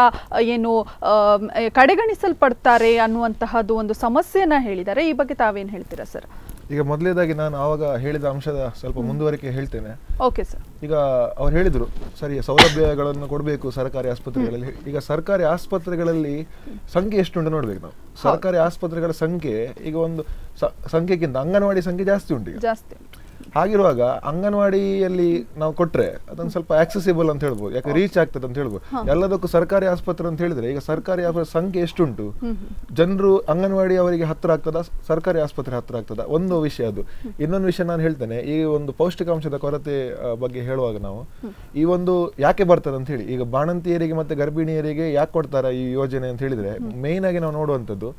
ಏನು ಕಡೆಗಣಿಸಲ್ಪಡ್ತಾರೆ ಅನ್ನುವಂತಹ ಅದು ಒಂದು ಸಮಸ್ಯೆನ ಹೇಳಿದ್ದಾರೆ. ಈ ಬಗ್ಗೆ ತಾವೇನು ಹೇಳ್ತೀರಾ ಸರ್? ಈಗ ಮೊದಲೇದಾಗಿ ನಾನು ಆವಾಗ ಹೇಳಿದ ಅಂಶದ ಸ್ವಲ್ಪ ಮುಂದುವರಿಕೆ ಹೇಳ್ತೇನೆ. Okay sir. ಈಗ ಅವ್ರು ಹೇಳಿದ್ರು ಸರಿ, ಸೌಲಭ್ಯಗಳನ್ನು ಕೊಡಬೇಕು ಸರ್ಕಾರಿ ಆಸ್ಪತ್ರೆಗಳಲ್ಲಿ. ಈಗ ಸರ್ಕಾರಿ ಆಸ್ಪತ್ರೆಗಳಲ್ಲಿ ಸಂಖ್ಯೆ ಎಷ್ಟುಂಟು ನೋಡ್ಬೇಕು ನಾವು. ಸರ್ಕಾರಿ ಆಸ್ಪತ್ರೆಗಳ ಸಂಖ್ಯೆ ಈಗ ಒಂದು ಸಂಖ್ಯೆಗಿಂತ ಅಂಗನವಾಡಿ ಸಂಖ್ಯೆ ಜಾಸ್ತಿ ಉಂಟು. ಈಗ ಜಾಸ್ತಿ ಹಾಗಿರುವಾಗ ಅಂಗನವಾಡಿಯಲ್ಲಿ ನಾವು ಕೊಟ್ರೆ ಅದೊಂದು ಸ್ವಲ್ಪ ಆಕ್ಸೆಸಿಬಲ್ ಅಂತ ಹೇಳ್ಬೋದು, ಯಾಕೆ ರೀಚ್ ಆಗ್ತದೆ ಅಂತ ಹೇಳ್ಬೋದು. ಎಲ್ಲದಕ್ಕೂ ಸರ್ಕಾರಿ ಆಸ್ಪತ್ರೆ ಅಂತ ಹೇಳಿದ್ರೆ ಈಗ ಸರ್ಕಾರಿ ಆಸ್ಪತ್ರೆ ಸಂಖ್ಯೆ ಎಷ್ಟುಂಟು, ಜನರು ಅಂಗನವಾಡಿ ಅವರಿಗೆ ಹತ್ರ ಆಗ್ತದ, ಸರ್ಕಾರಿ ಆಸ್ಪತ್ರೆ ಹತ್ರ ಆಗ್ತದ, ಒಂದು ವಿಷಯ ಅದು. ಇನ್ನೊಂದು ವಿಷಯ ನಾನು ಹೇಳ್ತೇನೆ, ಈ ಒಂದು ಪೌಷ್ಟಿಕಾಂಶದ ಕೊರತೆ ಬಗ್ಗೆ ಹೇಳುವಾಗ ನಾವು ಈ ಒಂದು ಯಾಕೆ ಬರ್ತದೆ ಅಂತ ಹೇಳಿ, ಈಗ ಬಾಣಂತಿಯರಿಗೆ ಮತ್ತೆ ಗರ್ಭಿಣಿಯರಿಗೆ ಯಾಕೆ ಕೊಡ್ತಾರೆ ಈ ಯೋಜನೆ ಅಂತ ಹೇಳಿದ್ರೆ, ಮೇನ್ ಆಗಿ ನಾವು ನೋಡುವಂಥದ್ದು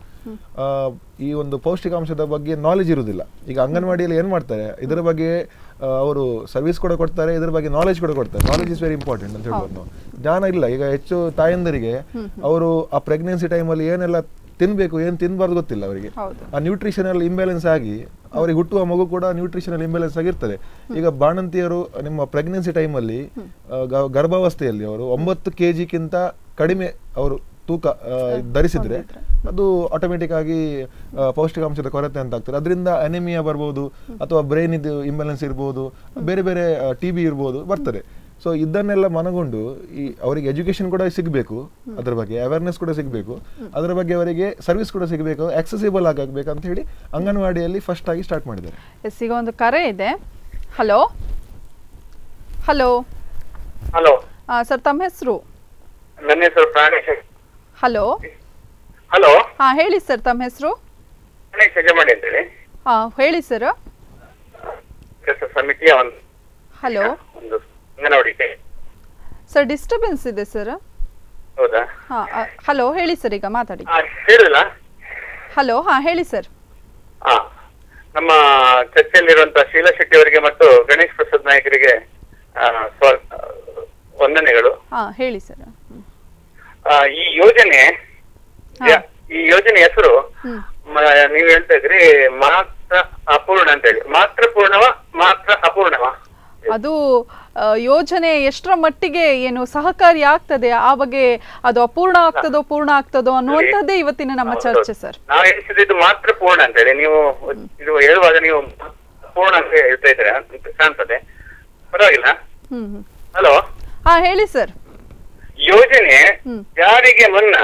ಈ ಒಂದು ಪೌಷ್ಟಿಕಾಂಶದ ಬಗ್ಗೆ ನಾಲೆಜ್ ಇರುವುದಿಲ್ಲ. ಈಗ ಅಂಗನವಾಡಿಯಲ್ಲಿ ಏನು ಮಾಡ್ತಾರೆ, ಇದರ ಬಗ್ಗೆ ಅವರು ಸರ್ವಿಸ್ ಕೂಡ ಕೊಡ್ತಾರೆ, ಇದರ ಬಗ್ಗೆ ನಾಲೆಜ್ ಕೂಡ ಕೊಡ್ತಾರೆ. ನಾಲೆಜ್ ಇಸ್ ವೆರಿ ಇಂಪಾರ್ಟೆಂಟ್ ಅಂತ ಹೇಳ್ಬೋದು ನಾವು. ಜ್ಞಾನ ಇಲ್ಲ. ಈಗ ಹೆಚ್ಚು ತಾಯಂದರಿಗೆ ಅವರು ಆ ಪ್ರೆಗ್ನೆನ್ಸಿ ಟೈಮಲ್ಲಿ ಏನೆಲ್ಲ ತಿನ್ಬೇಕು ಏನು ತಿನ್ಬಾರ್ದು ಗೊತ್ತಿಲ್ಲ ಅವರಿಗೆ. ಆ ನ್ಯೂಟ್ರಿಷನಲ್ ಇಂಬ್ಯಾಲೆನ್ಸ್ ಆಗಿ ಅವ್ರಿಗೆ ಹುಟ್ಟುವ ಮಗು ಕೂಡ ನ್ಯೂಟ್ರಿಷನಲ್ ಇಂಬ್ಯಾಲೆನ್ಸ್ ಆಗಿರ್ತದೆ. ಈಗ ಬಾಣಂತಿಯರು ನಿಮ್ಮ ಪ್ರೆಗ್ನೆನ್ಸಿ ಟೈಮಲ್ಲಿ ಗರ್ಭಾವಸ್ಥೆಯಲ್ಲಿ ಅವರು ಒಂಬತ್ತು ಕೆ ಜಿಗಿಂತ ಕಡಿಮೆ ಅವರು ತೂಕ ಧರಿಸಿದ್ರೆ ಅದು ಆಟೋಮೆಟಿಕ್ ಆಗಿ ಪೌಷ್ಟಿಕಾಂಶದ ಕೊರತೆ ಅಂತ ಆಗ್ತದೆ. ಅದರಿಂದ ಅನಿಮಿಯಾ ಬರ್ಬೋದು, ಅಥವಾ ಬ್ರೈನ್ ಇದು ಇಂಬ್ಯಾಲೆನ್ಸ್ ಇರ್ಬೋದು, ಬೇರೆ ಬೇರೆ ಟಿ ಬಿ ಇರ್ಬೋದು ಬರ್ತದೆ. ಸೊ ಇದನ್ನೆಲ್ಲ ಮನಗೊಂಡು ಈ ಅವರಿಗೆ ಎಜುಕೇಶನ್ ಕೂಡ ಸಿಗಬೇಕು, ಅದರ ಬಗ್ಗೆ ಅವೇರ್ನೆಸ್ ಕೂಡ ಸಿಗಬೇಕು, ಅದರ ಬಗ್ಗೆ ಅವರಿಗೆ ಸರ್ವಿಸ್ ಕೂಡ ಸಿಗಬೇಕು, ಆಕ್ಸೆಸಿಬಲ್ ಆಗಬೇಕಂತ ಹೇಳಿ ಅಂಗನವಾಡಿಯಲ್ಲಿ ಫಸ್ಟ್ ಆಗಿ ಸ್ಟಾರ್ಟ್ ಮಾಡಿದ್ದಾರೆ. ಎಸ್, ಈಗ ಒಂದು ಕರೆ ಇದೆ. ಹಲೋ ಹಲೋ ಹಲೋ ಸರ್, ತಮ್ಮ ಹೆಸರು? ನನ್ನ ಹೆಸರು ಪ್ರಾಣೇಶ್. ಹಲೋ ಹಲೋ ಹಾ ಹೇಳಿ ಸರ್, ತಮ್ಮ ಹೆಸರು? ಹಾ ಹೇಳಿ ಸರ್. ಹಲೋ ಸರ್, ಡಿಸ್ಟರ್ಬೆನ್ಸ್ ಇದೆ ಸರ್. ಹಾ ಹಲೋ ಹೇಳಿ ಸರ್, ಈಗ ಮಾತಾಡಿ. ಹಲೋ ಹಾ ಹೇಳಿ ಸರ್. ಹಾ, ನಮ್ಮ ಚರ್ಚೆಯಲ್ಲಿರುವಂತಹ ಶೀಲಾ ಶೆಟ್ಟಿ ಅವರಿಗೆ ಮತ್ತು ಗಣೇಶ್ ಪ್ರಸಾದ್ ನಾಯಕರಿಗೆ ವಂದನೆಗಳು. ಹಾ ಹೇಳಿ ಸರ್. ಈ ಯೋಜನೆ ಈ ಯೋಜನೆ ಹೆಸರು ನೀವ್ ಹೇಳ್ತಾ ಇದ್ರಿ ಮಾತ್ರ ಅಪೂರ್ಣ ಅಂತ ಹೇಳಿ. ಮಾತ್ರ ಪೂರ್ಣವ ಮಾತ್ರ ಅಪೂರ್ಣವ ಅದು ಯೋಜನೆ ಎಷ್ಟರ ಮಟ್ಟಿಗೆ ಏನು ಸಹಕಾರಿ ಆಗ್ತದೆ, ಆ ಬಗ್ಗೆ ಅದು ಅಪೂರ್ಣ ಆಗ್ತದೋ ಪೂರ್ಣ ಆಗ್ತದೋ ಅನ್ನುವಂಥದ್ದೇ ಇವತ್ತಿನ ನಮ್ಮ ಚರ್ಚೆ ಸರ್. ನಾವು ಎಣಿಸಿದ್ದು ಮಾತ್ರ ಪೂರ್ಣ ಅಂತ ಹೇಳಿ, ನೀವು ಇದು ಹೇಳುವಾಗ ನೀವು ಪೂರ್ಣ ಅಂತ ಹೇಳ್ತಾ ಇದ್ರೆ ಕಾಣ್ತದೆ, ಪರವಾಗಿಲ್ಲ. ಹಲೋ ಹಾ ಹೇಳಿ ಸರ್. ಯೋಜನೆ ಜಾರಿಗೆ ಮುನ್ನ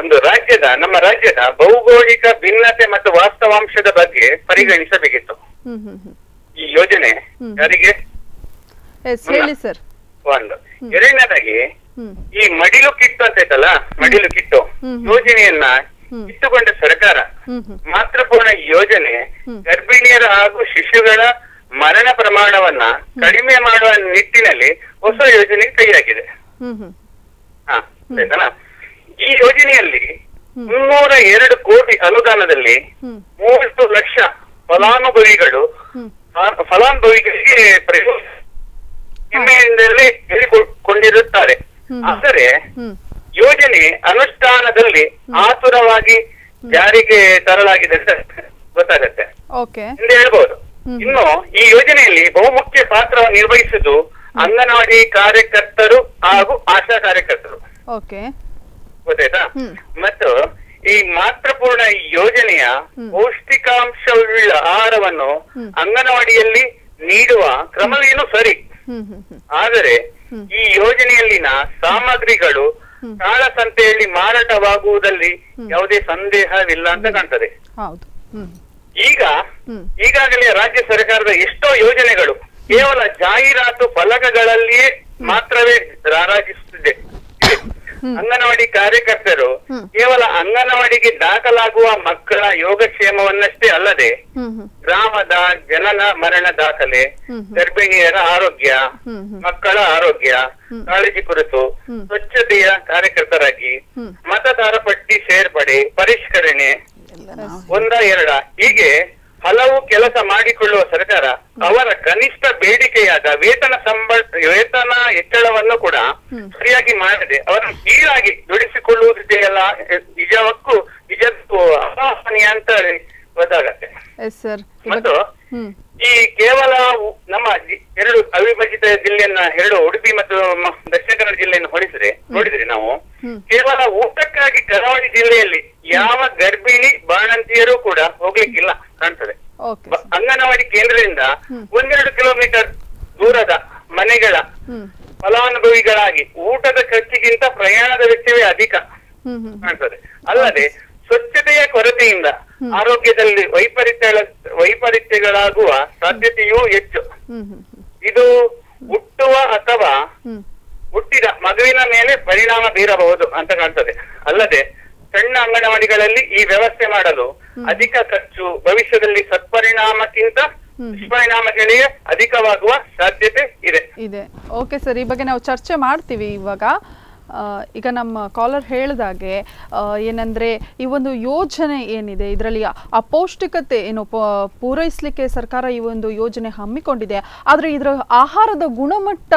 ಒಂದು ರಾಜ್ಯದ ನಮ್ಮ ರಾಜ್ಯದ ಭೌಗೋಳಿಕ ಭಿನ್ನತೆ ಮತ್ತು ವಾಸ್ತವಾಂಶದ ಬಗ್ಗೆ ಪರಿಗಣಿಸಬೇಕಿತ್ತು. ಈ ಯೋಜನೆ ಜಾರಿಗೆ ಹೇಳಿ ಸರ್. ಒಂದು ಎರಡನೇದಾಗಿ ಈ ಮಡಿಲು ಕಿಟ್ಟು ಅಂತ ಐತಲ್ಲ, ಮಡಿಲು ಕಿಟ್ಟು ಯೋಜನೆಯನ್ನ ಕಿತ್ತುಕೊಂಡ ಸರ್ಕಾರ ಮಾತೃಪೂರ್ಣ ಯೋಜನೆ ಗರ್ಭಿಣಿಯರ ಹಾಗೂ ಶಿಶುಗಳ ಮರಣ ಪ್ರಮಾಣವನ್ನ ಕಡಿಮೆ ಮಾಡುವ ನಿಟ್ಟಿನಲ್ಲಿ ಹೊಸ ಯೋಜನೆಗೆ ಕೈ ಹಾಕಿದೆ. ಹಾ ಆಯ್ತಲ್ಲ. ಈ ಯೋಜನೆಯಲ್ಲಿ ಮುನ್ನೂರ ಎರಡು ಕೋಟಿ ಅನುದಾನದಲ್ಲಿ ಮೂವತ್ತು ಲಕ್ಷ ಫಲಾನುಭವಿಗಳು ಫಲಾನುಭವಿಗಳಿಗೆ ಪ್ರಯೋಜನದಿಂದಲೇ ಹೇಳಿಕೊಂಡಿರುತ್ತಾರೆ. ಆದರೆ ಯೋಜನೆ ಅನುಷ್ಠಾನದಲ್ಲಿ ಆತುರವಾಗಿ ಜಾರಿಗೆ ತರಲಾಗಿದೆ ಅಂತ ಗೊತ್ತಾಗತ್ತೆ ಎಂದು ಹೇಳ್ಬೋದು. ಇನ್ನು ಈ ಯೋಜನೆಯಲ್ಲಿ ಬಹುಮುಖ್ಯ ಪಾತ್ರ ನಿರ್ವಹಿಸುವುದು ಅಂಗನವಾಡಿ ಕಾರ್ಯಕರ್ತರು ಹಾಗೂ ಆಶಾ ಕಾರ್ಯಕರ್ತರು, ಗೊತ್ತಾಯ್ತಾ? ಮತ್ತು ಈ ಮಾತೃಪೂರ್ಣ ಯೋಜನೆಯ ಪೌಷ್ಟಿಕಾಂಶವುಳ್ಳ ಆಹಾರವನ್ನು ಅಂಗನವಾಡಿಯಲ್ಲಿ ನೀಡುವ ಕ್ರಮವೇನು ಸರಿ, ಆದರೆ ಈ ಯೋಜನೆಯಲ್ಲಿನ ಸಾಮಗ್ರಿಗಳು ಕಾಳಸಂತೆಯಲ್ಲಿ ಮಾರಾಟವಾಗುವುದಲ್ಲಿ ಯಾವುದೇ ಸಂದೇಹವಿಲ್ಲ ಅಂತ ಕಾಣ್ತದೆ. ಈಗ ಈಗಾಗಲೇ ರಾಜ್ಯ ಸರ್ಕಾರದ ಎಷ್ಟೋ ಯೋಜನೆಗಳು ಕೇವಲ ಜಾಹೀರಾತು ಫಲಕಗಳಲ್ಲಿಯೇ ಮಾತ್ರವೇ ರಾರಾಜಿಸುತ್ತಿದೆ. ಅಂಗನವಾಡಿ ಕಾರ್ಯಕರ್ತರು ಕೇವಲ ಅಂಗನವಾಡಿಗೆ ದಾಖಲಾಗುವ ಮಕ್ಕಳ ಯೋಗಕ್ಷೇಮವನ್ನಷ್ಟೇ ಅಲ್ಲದೆ ಗ್ರಾಮದ ಜನನ ಮರಣ ದಾಖಲೆ, ಗರ್ಭಿಣಿಯರ ಆರೋಗ್ಯ, ಮಕ್ಕಳ ಆರೋಗ್ಯ ಕಾಳಜಿ ಕುರಿತು ಸ್ವಚ್ಛತೆಯ ಕಾರ್ಯಕರ್ತರಾಗಿ ಮತದಾರ ಪಟ್ಟಿ ಸೇರ್ಪಡೆ, ಪರಿಷ್ಕರಣೆ ಒಂದ ಎರಡ ಹೀಗೆ ಹಲವು ಕೆಲಸ ಮಾಡಿಕೊಳ್ಳುವ ಸರ್ಕಾರ ಅವರ ಕನಿಷ್ಠ ಬೇಡಿಕೆಯಾದ ವೇತನ ಸಂಬಳ ವೇತನ ಹೆಚ್ಚಳವನ್ನು ಕೂಡ ಸರಿಯಾಗಿ ಮಾಡದೆ ಅವರನ್ನು ಕೀಳಾಗಿ ಜೋಡಿಸಿಕೊಳ್ಳುವುದಿದೆಯಲ್ಲ, ನಿಜವಕ್ಕೂ ನಿಜಕ್ಕೂ ಅಪಾಹನೀಯ ಅಂತ ಗೊತ್ತಾಗತ್ತೆ. ಮತ್ತು ಈ ಕೇವಲ ನಮ್ಮ ಎರಡು ಅವಿಭಜಿತ ಜಿಲ್ಲೆಯನ್ನ ಎರಡು ಉಡುಪಿ ಮತ್ತು ದಕ್ಷಿಣ ಕನ್ನಡ ಜಿಲ್ಲೆಯನ್ನು ಹೊರಿಸಿದ್ರೆ ನೋಡಿದ್ರೆ ನಾವು ಕೇವಲ ಊಟಕ್ಕಾಗಿ ಕರಾವಳಿ ಜಿಲ್ಲೆಯಲ್ಲಿ ಯಾವ ಗರ್ಭಿಣಿ ಬಾಣಂತಿಯರೂ ಕೂಡ ಹೋಗ್ಲಿಕ್ಕಿಲ್ಲ ಕಾಣ್ತದೆ. ಅಂಗನವಾಡಿ ಕೇಂದ್ರದಿಂದ ಒಂದೆರಡು ಕಿಲೋಮೀಟರ್ ದೂರದ ಮನೆಗಳ ಫಲಾನುಭವಿಗಳಾಗಿ ಊಟದ ಖರ್ಚಿಗಿಂತ ಪ್ರಯಾಣದ ವೆಚ್ಚವೇ ಅಧಿಕ ಕಾಣ್ತದೆ. ಅಲ್ಲದೆ ಸ್ವಚ್ಛತೆಯ ಕೊರತೆಯಿಂದ ಆರೋಗ್ಯದಲ್ಲಿ ವೈಪರೀತ್ಯ ವೈಪರೀತ್ಯಗಳಾಗುವ ಸಾಧ್ಯತೆಯೂ ಹೆಚ್ಚು. ಇದು ಹುಟ್ಟುವ ಅಥವಾ ಹುಟ್ಟಿದ ಮಗುವಿನ ಮೇಲೆ ಪರಿಣಾಮ ಬೀರಬಹುದು ಅಂತ ಕಾಣ್ತದೆ. ಅಲ್ಲದೆ ಸಣ್ಣ ಅಂಗನವಾಡಿಗಳಲ್ಲಿ ಈ ವ್ಯವಸ್ಥೆ ಮಾಡಲು ಅಧಿಕ ಖರ್ಚು ಭವಿಷ್ಯದಲ್ಲಿ ಸತ್ಪರಿಣಾಮಕ್ಕಿಂತ ದುಷ್ಪರಿಣಾಮಗಳೇ ಅಧಿಕವಾಗುವ ಸಾಧ್ಯತೆ ಇದೆ ಇದೆ ಓಕೆ ಸರ್, ಈ ಬಗ್ಗೆ ನಾವು ಚರ್ಚೆ ಮಾಡ್ತೀವಿ. ಇವಾಗ ಈಗ ನಮ್ಮ ಕಾಲರ್ ಹೇಳಿದಾಗೆ ಏನಂದರೆ, ಈ ಒಂದು ಯೋಜನೆ ಏನಿದೆ ಇದರಲ್ಲಿ ಅಪೌಷ್ಟಿಕತೆ ಏನು ಪೂರೈಸಲಿಕ್ಕೆ ಸರ್ಕಾರ ಈ ಒಂದು ಯೋಜನೆ ಹಮ್ಮಿಕೊಂಡಿದೆ. ಆದರೆ ಇದರ ಆಹಾರದ ಗುಣಮಟ್ಟ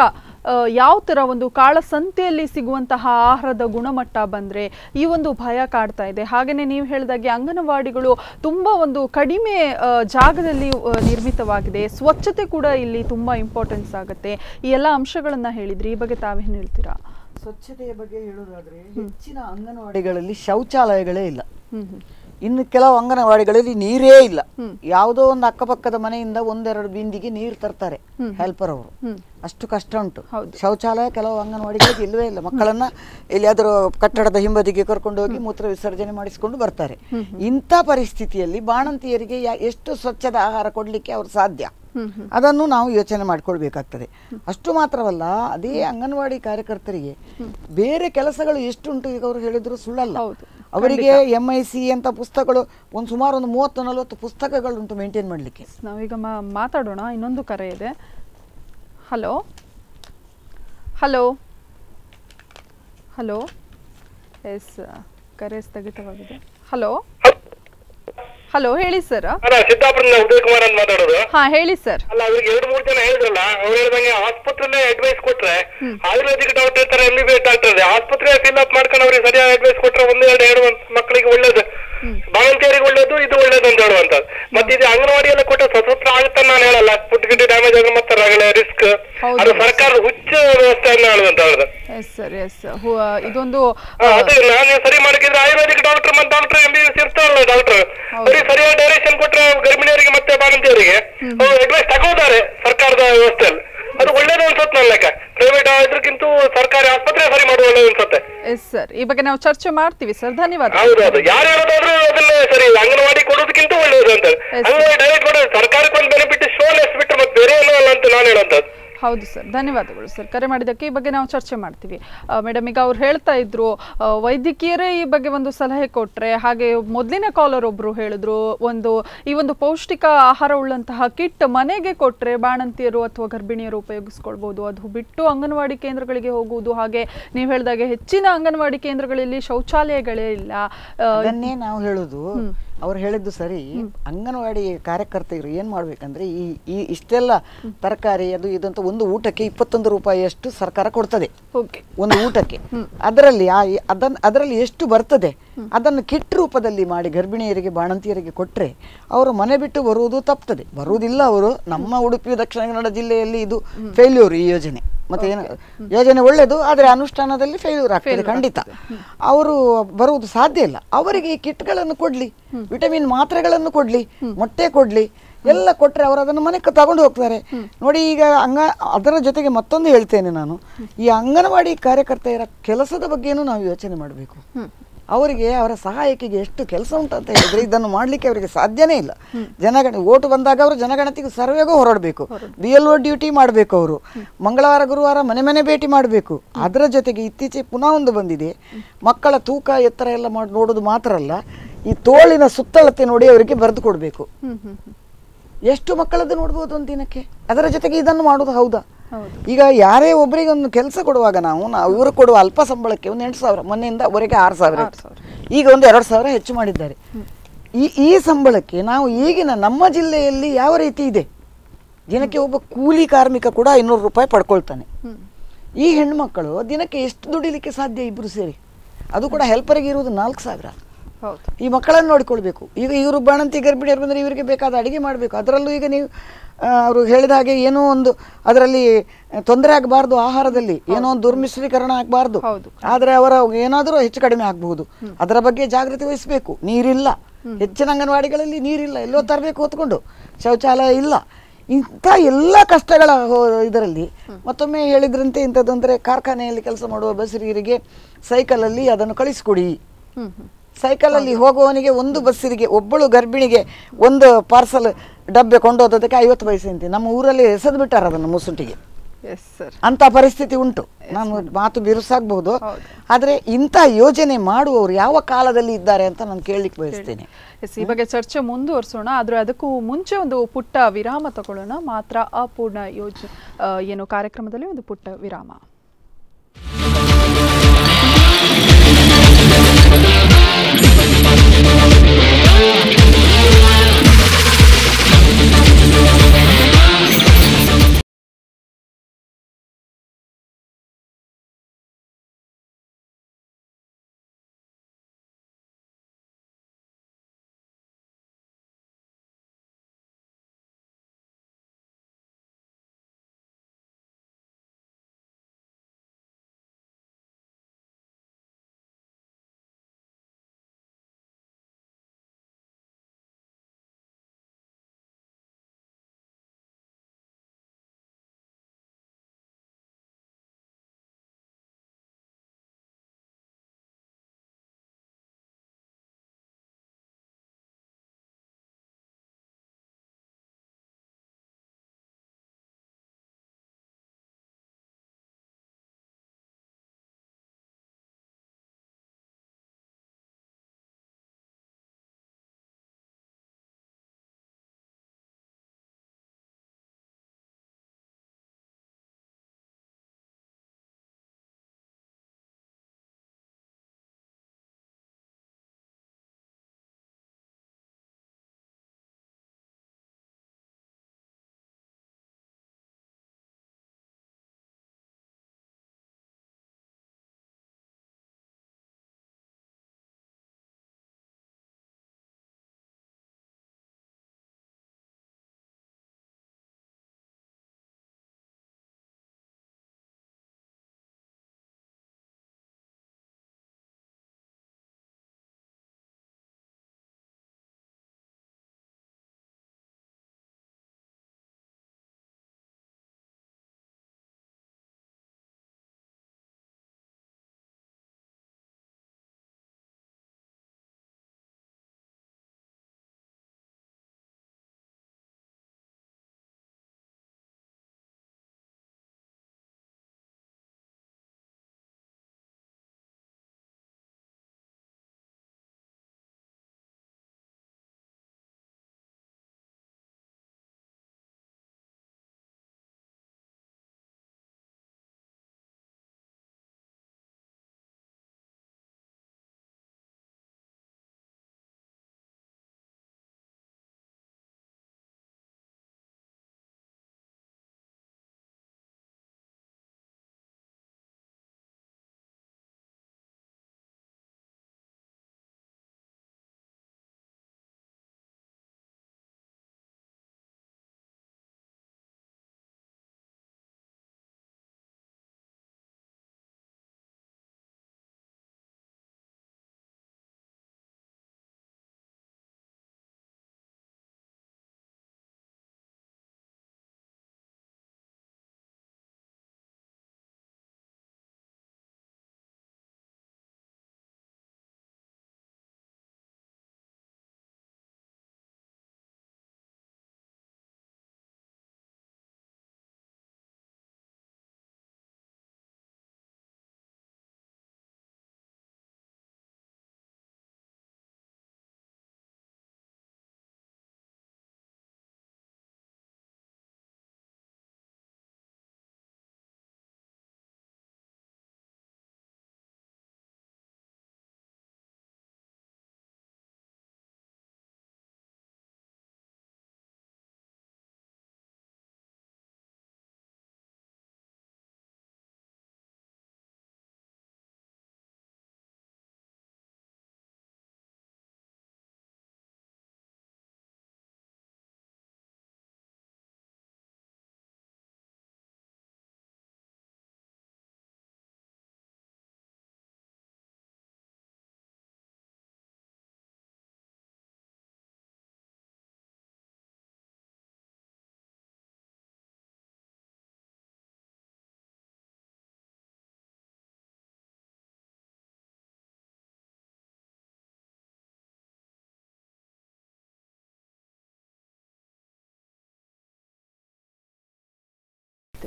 ಯಾವ ಥರ, ಒಂದು ಕಾಳಸಂತೆಯಲ್ಲಿ ಸಿಗುವಂತಹ ಆಹಾರದ ಗುಣಮಟ್ಟ ಬಂದರೆ ಈ ಒಂದು ಭಯ ಕಾಡ್ತಾ ಇದೆ. ಹಾಗೆಯೇ ನೀವು ಹೇಳಿದಾಗೆ ಅಂಗನವಾಡಿಗಳು ತುಂಬ ಒಂದು ಕಡಿಮೆ ಜಾಗದಲ್ಲಿ ನಿರ್ಮಿತವಾಗಿದೆ, ಸ್ವಚ್ಛತೆ ಕೂಡ ಇಲ್ಲಿ ತುಂಬ ಇಂಪಾರ್ಟೆನ್ಸ್ ಆಗುತ್ತೆ. ಈ ಎಲ್ಲ ಅಂಶಗಳನ್ನು ಹೇಳಿದ್ರಿ, ಈ ಬಗ್ಗೆ ತಾವೇನು ಹೇಳ್ತೀರಾ? ಸ್ವಚ್ಛತೆಯ ಬಗ್ಗೆ ಹೇಳೋದಾದ್ರೆ ಹೆಚ್ಚಿನ ಅಂಗನವಾಡಿಗಳಲ್ಲಿ ಶೌಚಾಲಯಗಳೇ ಇಲ್ಲ. ಇನ್ನು ಕೆಲವು ಅಂಗನವಾಡಿಗಳಲ್ಲಿ ನೀರೇ ಇಲ್ಲ. ಯಾವುದೋ ಒಂದು ಅಕ್ಕಪಕ್ಕದ ಮನೆಯಿಂದ ಒಂದೆರಡು ಬಿಂದಿಗೆ ನೀರು ತರ್ತಾರೆ ಹೆಲ್ಪರ್ ಅವರು, ಅಷ್ಟು ಕಷ್ಟ ಉಂಟು. ಶೌಚಾಲಯ ಕೆಲವು ಅಂಗನವಾಡಿಗಳಿಗೆ ಇಲ್ಲವೇ ಇಲ್ಲ. ಮಕ್ಕಳನ್ನ ಎಲ್ಲಿಯಾದರೂ ಕಟ್ಟಡದ ಹಿಂಬದಿಗೆ ಕರ್ಕೊಂಡು ಹೋಗಿ ಮೂತ್ರ ವಿಸರ್ಜನೆ ಮಾಡಿಸಿಕೊಂಡು ಬರ್ತಾರೆ. ಇಂಥ ಪರಿಸ್ಥಿತಿಯಲ್ಲಿ ಬಾಣಂತಿಯರಿಗೆ ಎಷ್ಟು ಸ್ವಚ್ಛದ ಆಹಾರ ಕೊಡಲಿಕ್ಕೆ ಅವ್ರು ಸಾಧ್ಯ? ಅದನ್ನು ನಾವು ಯೋಚನೆ ಮಾಡಿಕೊಳ್ಬೇಕಾಗ್ತದೆ. ಅಷ್ಟು ಮಾತ್ರವಲ್ಲ, ಅದೇ ಅಂಗನವಾಡಿ ಕಾರ್ಯಕರ್ತರಿಗೆ ಬೇರೆ ಕೆಲಸಗಳು ಎಷ್ಟುಂಟು ಈಗ ಅವರು ಹೇಳಿದ್ರು ಸುಳ್ಳಲ್ಲ. ಅವರಿಗೆ ಎಮ್ ಐ ಸಿ ಅಂತ ಪುಸ್ತಕಗಳು ಒಂದು ಸುಮಾರು ಒಂದು ಮೂವತ್ತು ನಲವತ್ತು ಪುಸ್ತಕಗಳುಂಟು ಮೇಂಟೈನ್ ಮಾಡಲಿಕ್ಕೆ. ನಾವೀಗ ಮಾತಾಡೋಣ, ಇನ್ನೊಂದು ಕರೆ ಇದೆ. ಹಲೋ ಹಲೋ ಹಲೋ ಎಸ್, ಕರೆ ಸ್ಥಗಿತವಾಗಿದೆ. ಹಲೋ ಹಲೋ ಹೇಳಿ ಸರ್. ಸಿದ್ದಾಪುರದಿಂದ ಉದಯ್ ಕುಮಾರ್ ಅಂತ ಮಾತಾಡೋದು. ಹಾ ಹೇಳಿ ಸರ್. ಅಲ್ಲ, ಅವ್ರಿಗೆ ಎರಡು ಮೂರು ಜನ ಹೇಳಿದ್ರಲ್ಲ, ಅವ್ರು ಹೇಳಿದಂಗೆ ಆಸ್ಪತ್ರೆ ಅಡ್ವೈಸ್ ಕೊಟ್ರೆ ಆಯುರ್ವೇದಿಕ್ ಡಾಕ್ಟರ್ ಇರ್ತಾರೆ, M B B S doctor ಇದೆ, ಆಸ್ಪತ್ರೆ ಫಿಲ್ ಅಪ್ ಮಾಡ್ಕೊಂಡು ಅವ್ರಿಗೆ ಸರಿಯಾಗಿ ಅಡ್ವೈಸ್ ಕೊಟ್ರೆ ಒಂದು ಎರಡು ಎರಡು ಮಕ್ಕಳಿಗೆ ಒಳ್ಳೇದು, ಬಾಣಂತಿಯರಿಗೆ ಒಳ್ಳೇದು, ಇದು ಒಳ್ಳೇದು ಅಂತ ಹೇಳುವಂತದ್ದು. ಮತ್ತೆ ಇದು ಅಂಗನವಾಡಿ ಎಲ್ಲ ಕೊಟ್ಟರೆ ಸ್ವತಂತ್ರ ಆಗುತ್ತೆ ನಾನು ಹೇಳಲ್ಲ, ಫುಡ್ ಗಿಡ್ ಡ್ಯಾಮೇಜ್ ಆಗ ಮತ್ತೆ ರಿಸ್ಕ್ ಅದು ಸರ್ಕಾರ ಹುಚ್ಚ ವ್ಯವಸ್ಥೆ ಅಂತ ಹೇಳುವಂತ ಅವ್ರದ್ದು. ಇದೊಂದು ಅದು ನಾನು ಸರಿ ಮಾಡಿದ್ರೆ ಆಯುರ್ವೇದಿಕ್ ಡಾಕ್ಟರ್ ಮತ್ತೆ doctor M B B S ಇರ್ತಾರಲ್ಲ ಡಾಕ್ಟರ್, ಬರೀ ಸರಿಯಾದ ಡೈರೆಕ್ಷನ್ ಕೊಟ್ರೆ ಗರ್ಭಿಣಿಯರಿಗೆ ಮತ್ತೆ ಬಾಣಂತಿಯರಿಗೆ ಅಡ್ವೈಸ್ ತಗೋತಾರೆ ಸರ್ಕಾರದ ವ್ಯವಸ್ಥೆಯಲ್ಲಿ. ಅದು ಒಳ್ಳೇದು ಅನ್ಸುತ್ತೆ ನನ್ನ ಲೆಕ್ಕ. ಪ್ರೈವೇಟ್ ಇದಕ್ಕಿಂತ ಸರ್ಕಾರಿ ಆಸ್ಪತ್ರೆ ಸರಿ ಮಾಡುವ ಒಳ್ಳೇದು ಅನ್ಸುತ್ತೆ. ಎಸ್ ಸರ್, ಈ ಬಗ್ಗೆ ನಾವು ಚರ್ಚೆ ಮಾಡ್ತೀವಿ ಸರ್, ಧನ್ಯವಾದ. ಹೌದೌದು, ಯಾರು ಹೇಳೋದಾದ್ರೂ ಅದನ್ನ ಸರಿ ಅಂಗನವಾಡಿ ಕೊಡೋದಕ್ಕಿಂತ ಒಳ್ಳೇದು ಅಂತ ಅಂಗನವಾಡಿ ಡೈರೆಕ್ಟ್ ಕೊಡೋದು ಸರ್ಕಾರಕ್ಕೆ ಒಂದು ಬೆನಿಫಿಟ್ ಶೋಲ್ ಎಷ್ಟು ಬಿಟ್ಟರೆ ಮತ್ತೆ ಬೇರೆ ಏನೋ ಅಲ್ಲ ಅಂತ ನಾನು ಹೇಳೋಂಥದ್ದು. ಹೌದು ಸರ್, ಧನ್ಯವಾದಗಳು ಸರ್ ಕರೆ ಮಾಡಿದ್ದಕ್ಕೆ. ಈ ಬಗ್ಗೆ ನಾವು ಚರ್ಚೆ ಮಾಡ್ತೀವಿ. ಮೇಡಮ್, ಈಗ ಅವ್ರು ಹೇಳ್ತಾ ಇದ್ರು ವೈದ್ಯಕೀಯರೇ ಈ ಬಗ್ಗೆ ಒಂದು ಸಲಹೆ ಕೊಟ್ಟರೆ, ಹಾಗೆ ಮೊದಲಿನ ಕಾಲರ್ ಒಬ್ಬರು ಹೇಳಿದ್ರು ಒಂದು ಈ ಒಂದು ಪೌಷ್ಟಿಕ ಆಹಾರ ಉಳ್ಳಂತಹ ಕಿಟ್ ಮನೆಗೆ ಕೊಟ್ಟರೆ ಬಾಣಂತಿಯರು ಅಥವಾ ಗರ್ಭಿಣಿಯರು ಉಪಯೋಗಿಸ್ಕೊಳ್ಬೋದು, ಅದು ಬಿಟ್ಟು ಅಂಗನವಾಡಿ ಕೇಂದ್ರಗಳಿಗೆ ಹೋಗುವುದು. ಹಾಗೆ ನೀವು ಹೇಳಿದಾಗೆ ಹೆಚ್ಚಿನ ಅಂಗನವಾಡಿ ಕೇಂದ್ರಗಳಲ್ಲಿ ಶೌಚಾಲಯಗಳೇ ಇಲ್ಲ. ಅದನ್ನೇ ನಾವು ಹೇಳೋದು, ಅವ್ರು ಹೇಳಿದ್ದು ಸರಿ. ಅಂಗನವಾಡಿ ಕಾರ್ಯಕರ್ತರು ಏನ್ ಮಾಡ್ಬೇಕಂದ್ರೆ ಈ ಈ ಇಷ್ಟೆಲ್ಲ ತರಕಾರಿ ಅದು ಇದಂತ ಒಂದು ಊಟಕ್ಕೆ ಇಪ್ಪತ್ತೊಂದು ರೂಪಾಯಿಯಷ್ಟು ಸರ್ಕಾರ ಕೊಡ್ತದೆ ಒಂದು ಊಟಕ್ಕೆ. ಅದರಲ್ಲಿ ಅದನ್ನ ಅದರಲ್ಲಿ ಎಷ್ಟು ಬರ್ತದೆ ಅದನ್ನು ಕಿಟ್ ರೂಪದಲ್ಲಿ ಮಾಡಿ ಗರ್ಭಿಣಿಯರಿಗೆ ಬಾಣಂತಿಯರಿಗೆ ಕೊಟ್ಟರೆ ಅವರು ಮನೆ ಬಿಟ್ಟು ಬರುವುದು ತಪ್ತದೆ, ಬರುವುದಿಲ್ಲ ಅವರು. ನಮ್ಮ ಉಡುಪಿ ದಕ್ಷಿಣ ಕನ್ನಡ ಜಿಲ್ಲೆಯಲ್ಲಿ ಇದು ಫೇಲ್ಯೂರ್ ಈ ಯೋಜನೆ. ಮತ್ತೆ ಏನು ಯೋಜನೆ ಒಳ್ಳೆಯದು, ಆದರೆ ಅನುಷ್ಠಾನದಲ್ಲಿ ಫೇಲ್ಯೂರ್ ಆಗ್ತದೆ ಖಂಡಿತ. ಅವರು ಬರುವುದು ಸಾಧ್ಯ ಇಲ್ಲ. ಅವರಿಗೆ ಈ ಕಿಟ್ಗಳನ್ನು ಕೊಡಲಿ, ವಿಟಮಿನ್ ಮಾತ್ರೆಗಳನ್ನು ಕೊಡಲಿ, ಮೊಟ್ಟೆ ಕೊಡಲಿ, ಎಲ್ಲ ಕೊಟ್ಟರೆ ಅವರು ಅದನ್ನು ಮನೆಗೆ ತಗೊಂಡು ಹೋಗ್ತಾರೆ. ನೋಡಿ ಈಗ ಅಂಗ ಅದರ ಜೊತೆಗೆ ಮತ್ತೊಂದು ಹೇಳ್ತೇನೆ ನಾನು, ಈ ಅಂಗನವಾಡಿ ಕಾರ್ಯಕರ್ತೆಯರ ಕೆಲಸದ ಬಗ್ಗೆನೂ ನಾವು ಯೋಚನೆ ಮಾಡಬೇಕು. ಅವರಿಗೆ ಅವರ ಸಹಾಯಕಿಗೆ ಎಷ್ಟು ಕೆಲಸ ಉಂಟಂತ ಹೇಳಿದ್ರೆ ಇದನ್ನು ಮಾಡಲಿಕ್ಕೆ ಅವರಿಗೆ ಸಾಧ್ಯನೇ ಇಲ್ಲ. ಜನಗಣ ಓಟು ಬಂದಾಗ ಅವರು ಜನಗಣತಿಗೆ ಸರ್ವೆಗೂ ಹೊರಡಬೇಕು, ಬಿ ಎಲ್ ಒ ಡ್ಯೂಟಿ ಮಾಡಬೇಕು, ಅವರು ಮಂಗಳವಾರ ಗುರುವಾರ ಮನೆ ಮನೆ ಭೇಟಿ ಮಾಡಬೇಕು. ಅದರ ಜೊತೆಗೆ ಇತ್ತೀಚೆಗೆ ಪುನಃ ಒಂದು ಬಂದಿದೆ, ಮಕ್ಕಳ ತೂಕ ಎತ್ತರ ಎಲ್ಲ ಮಾಡಿ ನೋಡೋದು ಮಾತ್ರ ಅಲ್ಲ, ಈ ತೋಳಿನ ಸುತ್ತಳತೆ ನೋಡಿ ಅವರಿಗೆ ಬರೆದು ಕೊಡಬೇಕು. ಎಷ್ಟು ಮಕ್ಕಳದ್ದು ನೋಡ್ಬೋದು ಒಂದು ದಿನಕ್ಕೆ. ಅದರ ಜೊತೆಗೆ ಇದನ್ನು ಮಾಡೋದು ಹೌದಾ? ಈಗ ಯಾರೇ ಒಬ್ಬರಿಗೆ ಒಂದು ಕೆಲಸ ಕೊಡುವಾಗ ನಾವು ನಾವು ಇವರು ಕೊಡುವ ಅಲ್ಪ ಸಂಬಳಕ್ಕೆ ಒಂದು ಎಂಟು ಸಾವಿರ ಮೊನ್ನೆಯಿಂದ ಅವರಿಗೆ ಆರು ಸಾವಿರ ಈಗ ಒಂದು ಎರಡು ಸಾವಿರ ಹೆಚ್ಚು ಮಾಡಿದ್ದಾರೆ. ಈ ಈ ಸಂಬಳಕ್ಕೆ ನಾವು ಈಗಿನ ನಮ್ಮ ಜಿಲ್ಲೆಯಲ್ಲಿ ಯಾವ ರೀತಿ ಇದೆ, ದಿನಕ್ಕೆ ಒಬ್ಬ ಕೂಲಿ ಕಾರ್ಮಿಕ ಕೂಡ ಇನ್ನೂರು ರೂಪಾಯಿ ಪಡ್ಕೊಳ್ತಾನೆ. ಈ ಹೆಣ್ಮಕ್ಕಳು ದಿನಕ್ಕೆ ಎಷ್ಟು ದುಡಿಲಿಕ್ಕೆ ಸಾಧ್ಯ ಇಬ್ಬರು ಸೇರಿ? ಅದು ಕೂಡ ಹೆಲ್ಪರಿಗೆ ಇರುವುದು ನಾಲ್ಕು ಸಾವಿರ. ಈ ಮಕ್ಕಳನ್ನು ನೋಡಿಕೊಳ್ಬೇಕು. ಈಗ ಇವರು ಬಾಣಂತಿ ಗರ್ಭಿಣಿಯರು ಬಂದರೆ ಇವರಿಗೆ ಬೇಕಾದ ಅಡುಗೆ ಮಾಡಬೇಕು. ಅದರಲ್ಲೂ ಈಗ ನೀವು ಅವರು ಹೇಳಿದ ಹಾಗೆ ಏನೋ ಒಂದು ಅದರಲ್ಲಿ ತೊಂದರೆ ಆಗಬಾರ್ದು, ಆಹಾರದಲ್ಲಿ ಏನೋ ಒಂದು ದುರ್ಮಿಶ್ರೀಕರಣ ಆಗಬಾರ್ದು. ಆದರೆ ಅವರ ಏನಾದರೂ ಹೆಚ್ಚು ಕಡಿಮೆ ಆಗಬಹುದು, ಅದರ ಬಗ್ಗೆ ಜಾಗೃತಿ ವಹಿಸಬೇಕು. ನೀರಿಲ್ಲ, ಹೆಚ್ಚಿನ ಅಂಗನವಾಡಿಗಳಲ್ಲಿ ನೀರಿಲ್ಲ, ಎಲ್ಲೋ ತರಬೇಕು ಹೊತ್ಕೊಂಡು, ಶೌಚಾಲಯ ಇಲ್ಲ, ಇಂಥ ಎಲ್ಲ ಕಷ್ಟಗಳ ಇದರಲ್ಲಿ ಮತ್ತೊಮ್ಮೆ ಹೇಳಿದ್ರಂತೆ ಇಂಥದ್ದಂದರೆ ಕಾರ್ಖಾನೆಯಲ್ಲಿ ಕೆಲಸ ಮಾಡುವ ಬಸರಿಗೆ ಸೈಕಲಲ್ಲಿ ಅದನ್ನು ಕಳಿಸಿಕೊಡಿ. ಸೈಕಲಲ್ಲಿ ಹೋಗುವವನಿಗೆ ಒಂದು ಬಸ್ಸಿಗೆ, ಒಬ್ಬಳು ಗರ್ಭಿಣಿಗೆ ಒಂದು ಪಾರ್ಸಲ್ ಡಬ್ಬೆ ಕೊಂಡೋದಕ್ಕೆ ಐವತ್ತು ಪೈಸೆ ಅಂತೆ. ನಮ್ಮ ಊರಲ್ಲಿ ಎಸೆದು ಬಿಟ್ಟಾರ ಅದನ್ನು ಮುಸುಂಟಿಗೆ. ಅಂಥ ಪರಿಸ್ಥಿತಿ ಉಂಟು. ನಾನು ಮಾತು ಬಿರುಸಾಗಬಹುದು, ಆದರೆ ಇಂಥ ಯೋಜನೆ ಮಾಡುವವರು ಯಾವ ಕಾಲದಲ್ಲಿ ಇದ್ದಾರೆ ಅಂತ ನಾನು ಕೇಳಲಿಕ್ಕೆ ಬಯಸ್ತೇನೆ. ಈ ಬಗ್ಗೆ ಚರ್ಚೆ ಮುಂದುವರಿಸೋಣ, ಆದರೆ ಅದಕ್ಕೂ ಮುಂಚೆ ಒಂದು ಪುಟ್ಟ ವಿರಾಮ ತಗೊಳ್ಳೋಣ. ಮಾತ್ರ ಅಪೂರ್ಣ ಯೋಜನೆ ಏನು ಕಾರ್ಯಕ್ರಮದಲ್ಲಿ ಒಂದು ಪುಟ್ಟ ವಿರಾಮ.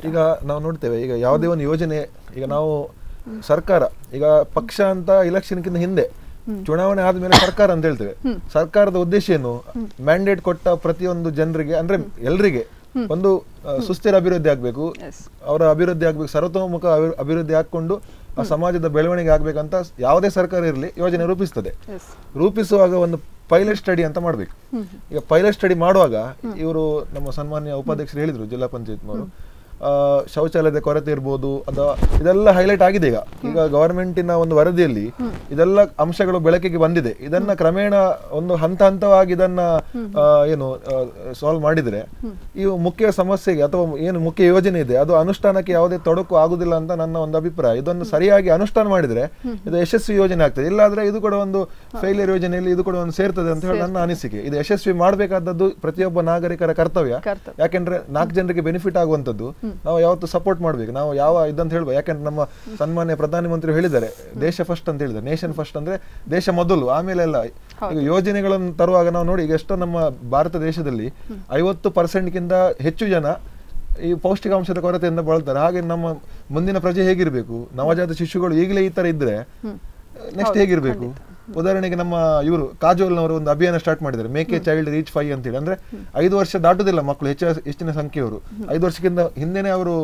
ಈಗ ನಾವು ನೋಡ್ತೇವೆ, ಈಗ ಯಾವುದೇ ಒಂದು ಯೋಜನೆ, ಈಗ ನಾವು ಸರ್ಕಾರ, ಈಗ ಪಕ್ಷ ಅಂತ ಇಲೆಕ್ಷನ್ಗಿಂತ ಹಿಂದೆ ಚುನಾವಣೆ ಆದ್ಮೇಲೆ ಸರ್ಕಾರ ಅಂತ ಹೇಳ್ತೇವೆ. ಸರ್ಕಾರದ ಉದ್ದೇಶ ಏನು? ಮ್ಯಾಂಡೇಟ್ ಕೊಟ್ಟ ಪ್ರತಿಯೊಂದು ಜನರಿಗೆ, ಅಂದ್ರೆ ಎಲ್ರಿಗೆ ಒಂದು ಸುಸ್ಥಿರ ಅಭಿವೃದ್ಧಿ ಆಗ್ಬೇಕು, ಅವರ ಅಭಿವೃದ್ಧಿ ಆಗ್ಬೇಕು, ಸರ್ವತೋಮುಖ ಅಭಿವೃದ್ಧಿ ಹಾಕೊಂಡು ಆ ಸಮಾಜದ ಬೆಳವಣಿಗೆ ಆಗ್ಬೇಕಂತ ಯಾವುದೇ ಸರ್ಕಾರ ಇರಲಿ ಯೋಜನೆ ರೂಪಿಸ್ತದೆ. ರೂಪಿಸುವಾಗ ಒಂದು ಪೈಲಟ್ ಸ್ಟಡಿ ಅಂತ ಮಾಡ್ಬೇಕು. ಈಗ ಪೈಲಟ್ ಸ್ಟಡಿ ಮಾಡುವಾಗ ಇವರು ನಮ್ಮ ಸನ್ಮಾನ್ಯ ಉಪಾಧ್ಯಕ್ಷರು ಹೇಳಿದ್ರು, ಜಿಲ್ಲಾ ಪಂಚಾಯತ್ ಅವರು, ಶೌಚಾಲಯದ ಕೊರತೆ ಇರ್ಬೋದು, ಅಥವಾ ಇದೆಲ್ಲ ಹೈಲೈಟ್ ಆಗಿದೆ. ಈಗ ಈಗ ಗವರ್ಮೆಂಟಿನ ಒಂದು ವರದಿಯಲ್ಲಿ ಇದೆಲ್ಲ ಅಂಶಗಳು ಬೆಳಕಿಗೆ ಬಂದಿದೆ. ಇದನ್ನ ಕ್ರಮೇಣ ಒಂದು ಹಂತ ಹಂತವಾಗಿ ಇದನ್ನ ಏನು ಸಾಲ್ವ್ ಮಾಡಿದ್ರೆ ಈ ಮುಖ್ಯ ಸಮಸ್ಯೆಗೆ ಅಥವಾ ಏನು ಮುಖ್ಯ ಯೋಜನೆ ಇದೆ ಅದು ಅನುಷ್ಠಾನಕ್ಕೆ ಯಾವುದೇ ತೊಡಕು ಆಗುದಿಲ್ಲ ಅಂತ ನನ್ನ ಒಂದು ಅಭಿಪ್ರಾಯ. ಇದೊಂದು ಸರಿಯಾಗಿ ಅನುಷ್ಠಾನ ಮಾಡಿದ್ರೆ ಇದು ಯಶಸ್ವಿ ಯೋಜನೆ ಆಗ್ತದೆ. ಇಲ್ಲಾದ್ರೆ ಇದು ಕೂಡ ಒಂದು ಫೇಲಿಯರ್ ಯೋಜನೆಯಲ್ಲಿ ಇದು ಕೂಡ ಒಂದು ಸೇರ್ತದೆ ಅಂತ ಹೇಳಿ ನನ್ನ ಅನಿಸಿಕೆ. ಇದು ಯಶಸ್ವಿ ಮಾಡಬೇಕಾದದ್ದು ಪ್ರತಿಯೊಬ್ಬ ನಾಗರಿಕರ ಕರ್ತವ್ಯ. ಯಾಕೆಂದ್ರೆ ನಾಲ್ಕು ಜನರಿಗೆ ಬೆನಿಫಿಟ್ ಆಗುವಂಥದ್ದು ನಾವು ಯಾವತ್ತು ಸಪೋರ್ಟ್ ಮಾಡ್ಬೇಕು. ನಾವು ಯಾವ ಇದಂತ ಹೇಳ್ಬೋದು, ಯಾಕಂದ್ರೆ ನಮ್ಮ ಸನ್ಮಾನ್ಯ ಪ್ರಧಾನಿ ಮಂತ್ರಿ ಹೇಳಿದ್ದಾರೆ ದೇಶ ಫಸ್ಟ್ ಅಂತ ಹೇಳಿದ್ದಾರೆ, ನೇಷನ್ ಫಸ್ಟ್ ಅಂದ್ರೆ ದೇಶ ಮೊದಲು, ಆಮೇಲೆ ಎಲ್ಲ. ಈಗ ಯೋಜನೆಗಳನ್ನು ತರುವಾಗ ನಾವು ನೋಡಿ, ಈಗ ಎಷ್ಟೋ ನಮ್ಮ ಭಾರತ ದೇಶದಲ್ಲಿ ಐವತ್ತು ಪರ್ಸೆಂಟ್ಗಿಂತ ಹೆಚ್ಚು ಜನ ಈ ಪೌಷ್ಟಿಕಾಂಶದ ಕೊರತೆಯಿಂದ ಬಳಲ್ತಾರೆ. ಹಾಗೆ ನಮ್ಮ ಮುಂದಿನ ಪ್ರಜೆ ಹೇಗಿರ್ಬೇಕು, ನವಜಾತ ಶಿಶುಗಳು ಈಗಲೇ ಈ ತರ ಇದ್ರೆ ನೆಕ್ಸ್ಟ್ ಹೇಗಿರ್ಬೇಕು? ಉದಾಹರಣೆಗೆ ನಮ್ಮ ಇವರು ಕಾಜೋಲ್ನವರು ಒಂದು ಅಭಿಯಾನ ಸ್ಟಾರ್ಟ್ ಮಾಡಿದ್ದಾರೆ, make a child reach five ಅಂತೇಳಿ. ಅಂದ್ರೆ ಐದು ವರ್ಷ ದಾಟುದಿಲ್ಲ ಮಕ್ಕಳು ಹೆಚ್ಚು ಹೆಚ್ಚಿನ ಸಂಖ್ಯೆಯವರು, ಐದು ವರ್ಷಕ್ಕಿಂತ ಹಿಂದೆನೆ ಅವರು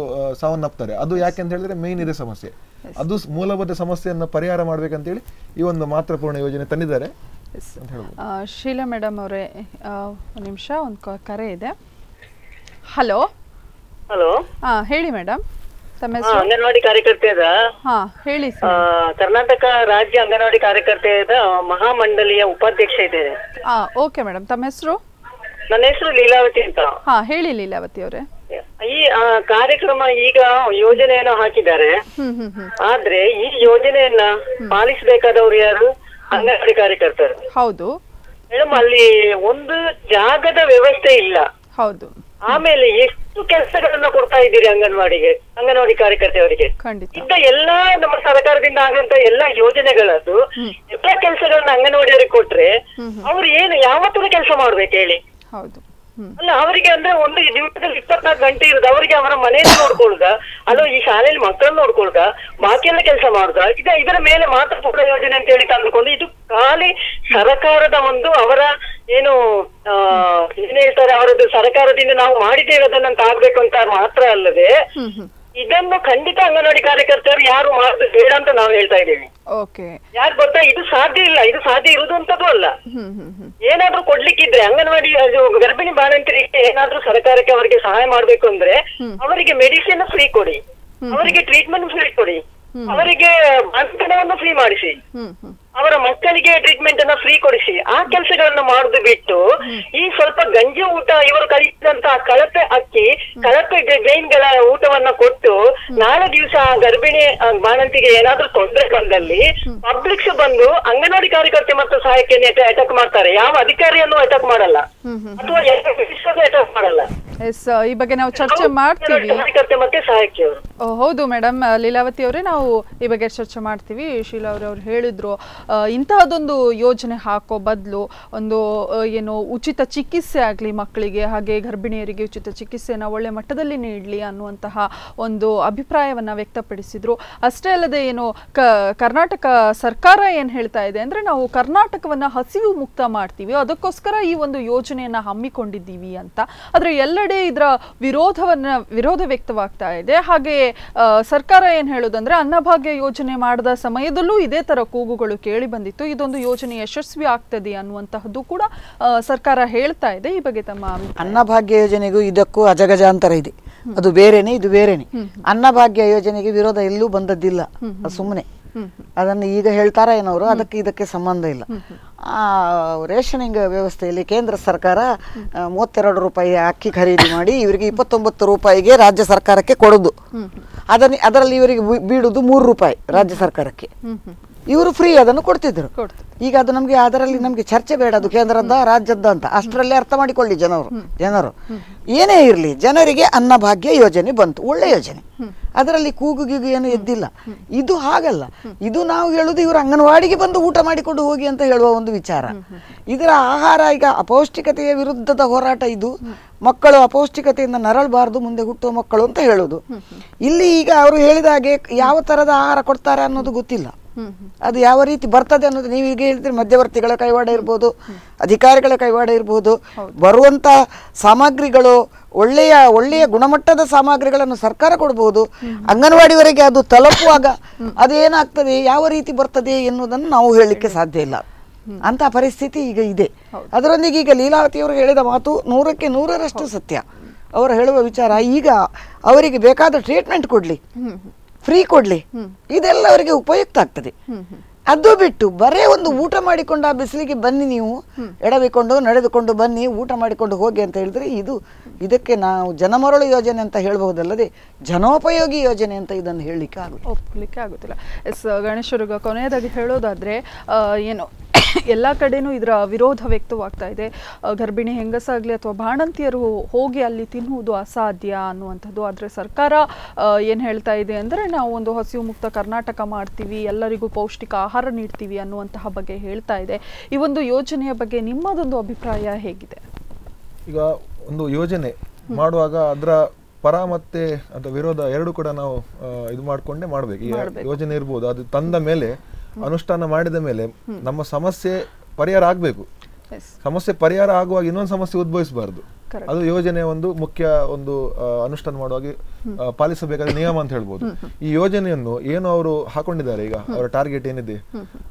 ಸಾವನ್ನಪ್ತಾರೆ. ಅದು ಯಾಕೆ ಅಂತ ಹೇಳಿದ್ರೆ ಮೇನ್ ಇದೆ ಸಮಸ್ಯೆ, ಅದು ಮೂಲಭೂತ ಸಮಸ್ಯೆಯನ್ನು ಪರಿಹಾರ ಮಾಡ್ಬೇಕಂತೇಳಿ ಈ ಒಂದು ಮಾತೃಪೂರ್ಣ ಯೋಜನೆ ತಂದಿದ್ದಾರೆ. ಶೀಲಾ ಮೇಡಮ್ ಅವರೇ, ಒಂದು ನಿಮಿಷ, ಒಂದು ಕರೆ ಇದೆ. ಹಲೋ ಹಲೋ, ಹಾ ಹೇಳಿ ಮೇಡಮ್. ಅಂಗನವಾಡಿ ಕಾರ್ಯಕರ್ತೆಯದ ಹೇಳಿ, ಕರ್ನಾಟಕ ರಾಜ್ಯ ಅಂಗನವಾಡಿ ಕಾರ್ಯಕರ್ತೆಯದ ಮಹಾಮಂಡಲಿಯ ಉಪಾಧ್ಯಕ್ಷ ಇದ್ದೇನೆ. ಓಕೆ ಮೇಡಮ್, ತಮ್ಮ ಹೆಸರು? ನನ್ನ ಹೆಸರು ಲೀಲಾವತಿ ಅಂತ. ಹಾ ಹೇಳಿ ಲೀಲಾವತಿ ಅವರೇ. ಈ ಕಾರ್ಯಕ್ರಮ ಈಗ ಯೋಜನೆಯನ್ನು ಹಾಕಿದ್ದಾರೆ, ಆದ್ರೆ ಈ ಯೋಜನೆಯನ್ನ ಪಾಲಿಸಬೇಕಾದವ್ರು ಯಾರು? ಅಂಗನವಾಡಿ ಕಾರ್ಯಕರ್ತರು. ಹೌದು ಮೇಡಮ್, ಅಲ್ಲಿ ಒಂದು ಜಾಗದ ವ್ಯವಸ್ಥೆ ಇಲ್ಲ. ಹೌದು. ಆಮೇಲೆ ಎಷ್ಟು ಕೆಲಸಗಳನ್ನ ಕೊಡ್ತಾ ಇದ್ದೀರಿ ಅಂಗನವಾಡಿಗೆ, ಅಂಗನವಾಡಿ ಕಾರ್ಯಕರ್ತೆಯವರಿಗೆ? ಇಂತ ಎಲ್ಲಾ ನಮ್ಮ ಸರ್ಕಾರದಿಂದ ಆಗಂತ ಎಲ್ಲಾ ಯೋಜನೆಗಳದ್ದು ಎಲ್ಲಾ ಕೆಲಸಗಳನ್ನ ಅಂಗನವಾಡಿಯವರಿಗೆ ಕೊಟ್ರೆ ಅವ್ರು ಏನು ಯಾವತ್ತೂ ಕೆಲಸ ಮಾಡ್ಬೇಕು ಹೇಳಿ? ಅಲ್ಲ, ಅವರಿಗೆ ಅಂದ್ರೆ ಒಂದು ದಿವಸದಲ್ಲಿ ಇಪ್ಪತ್ನಾಲ್ಕು ಗಂಟೆ ಇರೋದು, ಅವರಿಗೆ ಅವರ ಮನೆಯನ್ನು ನೋಡ್ಕೊಳ್ದ, ಅಲ್ಲೋ ಈ ಶಾಲೆಯಲ್ಲಿ ಮಕ್ಕಳನ್ನ ನೋಡ್ಕೊಳ್ದ, ಬಾಕಿ ಎಲ್ಲ ಕೆಲಸ ಮಾಡುದ, ಈಗ ಇದರ ಮೇಲೆ ಮಾತ್ರ ಪೂರ್ಣ ಯೋಜನೆ ಅಂತ ಹೇಳಿ ತಂದುಕೊಂಡು ಇದು ಖಾಲಿ ಸರ್ಕಾರದ ಒಂದು ಅವರ ಏನು ಏನ್ ಹೇಳ್ತಾರೆ ಅವರದ್ದು ಸರ್ಕಾರದಿಂದ ನಾವು ಮಾಡಿದ್ದೇವೆ ಅದನ್ನಂತ ಆಗ್ಬೇಕು ಅಂತ ಮಾತ್ರ ಅಲ್ಲದೆ ಇದನ್ನು ಖಂಡಿತ ಅಂಗನವಾಡಿ ಕಾರ್ಯಕರ್ತರು ಯಾರು ಮಾಡೋದು ಬೇಡ ಅಂತ ನಾವು ಹೇಳ್ತಾ ಇದ್ದೀವಿ. ಯಾಕೆ ಗೊತ್ತಾ, ಇದು ಸಾಧ್ಯ ಇಲ್ಲ, ಇದು ಸಾಧ್ಯ ಇರುವುದಂತದ್ದು ಅಲ್ಲ. ಏನಾದ್ರೂ ಕೊಡ್ಲಿಕ್ಕಿದ್ರೆ ಅಂಗನವಾಡಿ ಗರ್ಭಿಣಿ ಬಾಣಂತರಿಗೆ ಏನಾದ್ರೂ ಸರ್ಕಾರಕ್ಕೆ ಅವರಿಗೆ ಸಹಾಯ ಮಾಡ್ಬೇಕು ಅಂದ್ರೆ ಅವರಿಗೆ ಮೆಡಿಸಿನ್ ಫ್ರೀ ಕೊಡಿ, ಅವರಿಗೆ ಟ್ರೀಟ್ಮೆಂಟ್ ಫ್ರೀ ಕೊಡಿ, ಅವರಿಗೆ ಬಾಣಂತನವನ್ನು ಫ್ರೀ ಮಾಡಿಸಿ, ಅವರ ಮಕ್ಕಳಿಗೆ ಟ್ರೀಟ್ಮೆಂಟ್ ಅನ್ನ ಫ್ರೀ ಕೊಡಿಸಿ. ಆ ಕೆಲಸಗಳನ್ನ ಮಾಡುದು ಬಿಟ್ಟು ಈ ಸ್ವಲ್ಪ ಗಂಜಿ ಊಟ ಇವರು ಕಲಿಸಿದಂತ ಕಳಪೆ ಅಕ್ಕಿ, ಕಳಪೆ ಜೈನ್ಗಳ ಊಟವನ್ನ ಕೊಟ್ಟು ನಾಳೆ ದಿವಸ ಗರ್ಭಿಣಿ ಬಾಣಂತಿಗೆ ಏನಾದ್ರೂ ತೊಂದರೆ ಬಂದಲ್ಲಿ ಪಬ್ಲಿಕ್ಸ್ ಬಂದು ಅಂಗನವಾಡಿ ಕಾರ್ಯಕರ್ತೆ ಮತ್ತು ಸಹಾಯಕಿಯನ್ನ ಅಟ್ಯಾಕ್ ಮಾಡ್ತಾರೆ. ಯಾವ ಅಧಿಕಾರಿಯನ್ನು ಅಟ್ಯಾಕ್ ಮಾಡಲ್ಲ ಅಥವಾ ಯಾರು ಅಟ್ಯಾಕ್ ಮಾಡಲ್ಲ. ಈ ಬಗ್ಗೆ ನಾವು ಚರ್ಚೆ ಮಾಡ್ತೀವಿ. ಹೌದು ಮೇಡಮ್ ಲೀಲಾವತಿ ಅವರೇ, ನಾವು ಈ ಬಗ್ಗೆ ಚರ್ಚೆ ಮಾಡ್ತೀವಿ. ಶೀಲಾ ಅವ್ರ ಅವ್ರು ಹೇಳಿದ್ರು, ಇಂತಹದೊಂದು ಯೋಜನೆ ಹಾಕೋ ಬದಲು ಒಂದು ಏನು ಉಚಿತ ಚಿಕಿತ್ಸೆ ಆಗಲಿ ಮಕ್ಕಳಿಗೆ, ಹಾಗೆ ಗರ್ಭಿಣಿಯರಿಗೆ ಉಚಿತ ಚಿಕಿತ್ಸೆನ ಒಳ್ಳೆ ಮಟ್ಟದಲ್ಲಿ ನೀಡಲಿ ಅನ್ನುವಂತಹ ಒಂದು ಅಭಿಪ್ರಾಯವನ್ನು ವ್ಯಕ್ತಪಡಿಸಿದ್ರು. ಅಷ್ಟೇ ಅಲ್ಲದೆ ಏನು ಕ ಕರ್ನಾಟಕ ಸರ್ಕಾರ ಏನು ಹೇಳ್ತಾ ಇದೆ ಅಂದರೆ, ನಾವು ಕರ್ನಾಟಕವನ್ನು ಹಸಿವು ಮುಕ್ತ ಮಾಡ್ತೀವಿ, ಅದಕ್ಕೋಸ್ಕರ ಈ ಒಂದು ಯೋಜನೆಯನ್ನು ಹಮ್ಮಿಕೊಂಡಿದ್ದೀವಿ ಅಂತ. ಆದರೆ ಎಲ್ಲ ಇದರ ವಿರೋಧವನ್ನ ವಿರೋಧ ವ್ಯಕ್ತವಾಗ್ತಾ ಇದೆ. ಹಾಗೆ ಸರ್ಕಾರ ಏನ್ ಹೇಳೋದಂದ್ರೆ, ಅನ್ನಭಾಗ್ಯ ಯೋಜನೆ ಮಾಡಿದ ಸಮಯದಲ್ಲೂ ಇದೇ ತರ ಕೂಗುಗಳು ಕೇಳಿ ಬಂದಿತ್ತು, ಇದೊಂದು ಯೋಜನೆ ಯಶಸ್ವಿ ಆಗ್ತದೆ ಅನ್ನುವಂತಹದ್ದು ಕೂಡ ಸರ್ಕಾರ ಹೇಳ್ತಾ ಇದೆ. ಈ ಬಗ್ಗೆ ತಮ್ಮ ಅನ್ನಭಾಗ್ಯ ಯೋಜನೆಗೂ ಇದಕ್ಕೂ ಅಜಗಜಾಂತರ ಇದೆ, ಅದು ಬೇರೆನೆ ಇದು ಬೇರೆನೆ. ಅನ್ನಭಾಗ್ಯ ಯೋಜನೆಗೆ ವಿರೋಧ ಎಲ್ಲೂ ಬಂದದ್ದಿಲ್ಲ, ಸುಮ್ಮನೆ ಅದನ್ನು ಈಗ ಹೇಳ್ತಾರ ಏನವರು, ಅದಕ್ಕೆ ಇದಕ್ಕೆ ಸಂಬಂಧ ಇಲ್ಲ. ಆ ರೇಷನಿಂಗ್ ವ್ಯವಸ್ಥೆಯಲ್ಲಿ ಕೇಂದ್ರ ಸರ್ಕಾರ ಮೂವತ್ತೆರಡು ರೂಪಾಯಿ ಅಕ್ಕಿ ಖರೀದಿ ಮಾಡಿ ಇವರಿಗೆ ಇಪ್ಪತ್ತೊಂಬತ್ತು ರೂಪಾಯಿಗೆ ರಾಜ್ಯ ಸರ್ಕಾರಕ್ಕೆ ಕೊಡೋದು, ಅದನ್ನ ಅದರಲ್ಲಿ ಇವರಿಗೆ ಬೀಳುದು ಮೂರು ರೂಪಾಯಿ ರಾಜ್ಯ ಸರ್ಕಾರಕ್ಕೆ, ಇವರು ಫ್ರೀ ಅದನ್ನು ಕೊಡ್ತಿದ್ರು. ಈಗ ಅದು ನಮ್ಗೆ ಅದರಲ್ಲಿ ನಮ್ಗೆ ಚರ್ಚೆ ಬೇಡ, ಅದು ಕೇಂದ್ರದ ರಾಜ್ಯದ ಅಂತ, ಅಷ್ಟರಲ್ಲೇ ಅರ್ಥ ಮಾಡಿಕೊಳ್ಳಿ ಜನರು. ಜನರು ಏನೇ ಇರಲಿ, ಜನರಿಗೆ ಅನ್ನಭಾಗ್ಯ ಯೋಜನೆ ಬಂತು, ಒಳ್ಳೆ ಯೋಜನೆ, ಅದರಲ್ಲಿ ಕೂಗು ಗೀಗು ಏನು ಎದ್ದಿಲ್ಲ. ಇದು ಹಾಗಲ್ಲ, ಇದು ನಾವು ಹೇಳುದು ಇವರು ಅಂಗನವಾಡಿಗೆ ಬಂದು ಊಟ ಮಾಡಿಕೊಂಡು ಹೋಗಿ ಅಂತ ಹೇಳುವ ಒಂದು ವಿಚಾರ. ಇದರ ಆಹಾರ ಈಗ ಅಪೌಷ್ಟಿಕತೆಯ ವಿರುದ್ಧದ ಹೋರಾಟ ಇದು. ಮಕ್ಕಳು ಅಪೌಷ್ಟಿಕತೆಯಿಂದ ನರಳಬಾರದು, ಮುಂದೆ ಹುಟ್ಟುವ ಮಕ್ಕಳು ಅಂತ ಹೇಳೋದು. ಇಲ್ಲಿ ಈಗ ಅವರು ಹೇಳಿದ ಹಾಗೆ ಯಾವ ತರದ ಆಹಾರ ಕೊಡ್ತಾರೆ ಅನ್ನೋದು ಗೊತ್ತಿಲ್ಲ, ಅದು ಯಾವ ರೀತಿ ಬರ್ತದೆ ಅನ್ನೋದು. ನೀವು ಈಗ ಹೇಳ್ತೀರಿ ಮಧ್ಯವರ್ತಿಗಳ ಕೈವಾಡ ಇರ್ಬೋದು, ಅಧಿಕಾರಿಗಳ ಕೈವಾಡ ಇರ್ಬೋದು. ಬರುವಂತ ಸಾಮಗ್ರಿಗಳು ಒಳ್ಳೆಯ ಒಳ್ಳೆಯ ಗುಣಮಟ್ಟದ ಸಾಮಗ್ರಿಗಳನ್ನು ಸರ್ಕಾರ ಕೊಡ್ಬೋದು. ಅಂಗನವಾಡಿವರೆಗೆ ಅದು ತಲುಪುವಾಗ ಅದೇನಾಗ್ತದೆ, ಯಾವ ರೀತಿ ಬರ್ತದೆ ಎನ್ನುವುದನ್ನು ನಾವು ಹೇಳಲಿಕ್ಕೆ ಸಾಧ್ಯ ಇಲ್ಲ. ಅಂತ ಪರಿಸ್ಥಿತಿ ಈಗ ಇದೆ. ಅದರೊಂದಿಗೆ ಈಗ ಲೀಲಾವತಿಯವರು ಹೇಳಿದ ಮಾತು ನೂರಕ್ಕೆ ನೂರರಷ್ಟು ಸತ್ಯ. ಅವರು ಹೇಳುವ ವಿಚಾರ, ಈಗ ಅವರಿಗೆ ಬೇಕಾದ ಟ್ರೀಟ್ಮೆಂಟ್ ಕೊಡ್ಲಿ, ಫ್ರೀ ಕೊಡ್ಲಿ, ಇದೆಲ್ಲ ಅವರಿಗೆ ಉಪಯುಕ್ತ ಆಗ್ತದೆ. ಅದು ಬಿಟ್ಟು ಬರೇ ಒಂದು ಊಟ ಮಾಡಿಕೊಂಡು ಆ ಬಿಸಿಲಿಗೆ ಬನ್ನಿ, ನೀವು ಎಡವಿಕೊಂಡು ನಡೆದುಕೊಂಡು ಬನ್ನಿ, ಊಟ ಮಾಡಿಕೊಂಡು ಹೋಗಿ ಅಂತ ಹೇಳಿದ್ರೆ ಇದು ಇದಕ್ಕೆ ನಾವು ಜನಮರಳು ಯೋಜನೆ ಅಂತ ಹೇಳಬಹುದಲ್ಲದೆ ಜನೋಪಯೋಗಿ ಯೋಜನೆ ಅಂತ ಇದನ್ನು ಹೇಳಲಿಕ್ಕೆ ಆಗುತ್ತೆ, ಒಪ್ಪಲಿಕ್ಕೆ ಆಗುತ್ತಿಲ್ಲ. ಎಸ್ ಗಣೇಶ್ವರ್ಗ, ಕೊನೆಯದಾಗಿ ಹೇಳೋದಾದ್ರೆ ಏನು, ಎಲ್ಲ ಕಡೆನೂ ಇದರ ವಿರೋಧ ವ್ಯಕ್ತವಾಗ್ತಾ ಇದೆ. ಗರ್ಭಿಣಿ ಹೆಂಗಸಾಗಲಿ ಅಥವಾ ಬಾಣಂತಿಯರು ಹೋಗಿ ಅಲ್ಲಿ ತಿನ್ನುವುದು ಅಸಾಧ್ಯ ಅನ್ನುವಂಥದ್ದು. ಆದರೆ ಸರ್ಕಾರ ಏನು ಹೇಳ್ತಾ ಇದೆ ಅಂದರೆ, ನಾವು ಒಂದು ಹಸಿವು ಮುಕ್ತ ಕರ್ನಾಟಕ ಮಾಡ್ತೀವಿ, ಎಲ್ಲರಿಗೂ ಪೌಷ್ಟಿಕ ಆಹಾರ ನೀಡ್ತೀವಿ ಅನ್ನುವಂತಹ ಬಗ್ಗೆ ಹೇಳ್ತಾ ಇದೆ. ಈ ಒಂದು ಯೋಜನೆಯ ಬಗ್ಗೆ ನಿಮ್ಮದೊಂದು ಅಭಿಪ್ರಾಯ ಹೇಗಿದೆ? ಈಗ ಒಂದು ಯೋಜನೆ ಮಾಡುವಾಗ ಅದರ ಪರ ಮತ್ತೆ ಅದರ ವಿರೋಧ ಎರಡು ಕೂಡ ನಾವು ಇದು ಮಾಡಿಕೊಂಡೇ ಮಾಡಬೇಕು. ಈ ಯೋಜನೆ ಇರ್ಬೋದು, ಅದು ತಂದ ಮೇಲೆ ಅನುಷ್ಠಾನ ಮಾಡಿದ ಮೇಲೆ ನಮ್ಮ ಸಮಸ್ಯೆ ಪರಿಹಾರ ಆಗಬೇಕು. ಸಮಸ್ಯೆ ಪರಿಹಾರ ಆಗುವಾಗ ಇನ್ನೊಂದು ಸಮಸ್ಯೆ ಉದ್ಭವಿಸಬಾರದು. ಅದು ಯೋಜನೆ ಒಂದು ಮುಖ್ಯ ಒಂದು ಅನುಷ್ಠಾನ ಮಾಡುವಾಗ ಪಾಲಿಸಬೇಕಾದ ನಿಯಮ ಅಂತ ಹೇಳ್ಬೋದು. ಈ ಯೋಜನೆಯನ್ನು ಏನು ಅವರು ಹಾಕೊಂಡಿದ್ದಾರೆ, ಈಗ ಅವರ ಟಾರ್ಗೆಟ್ ಏನಿದೆ,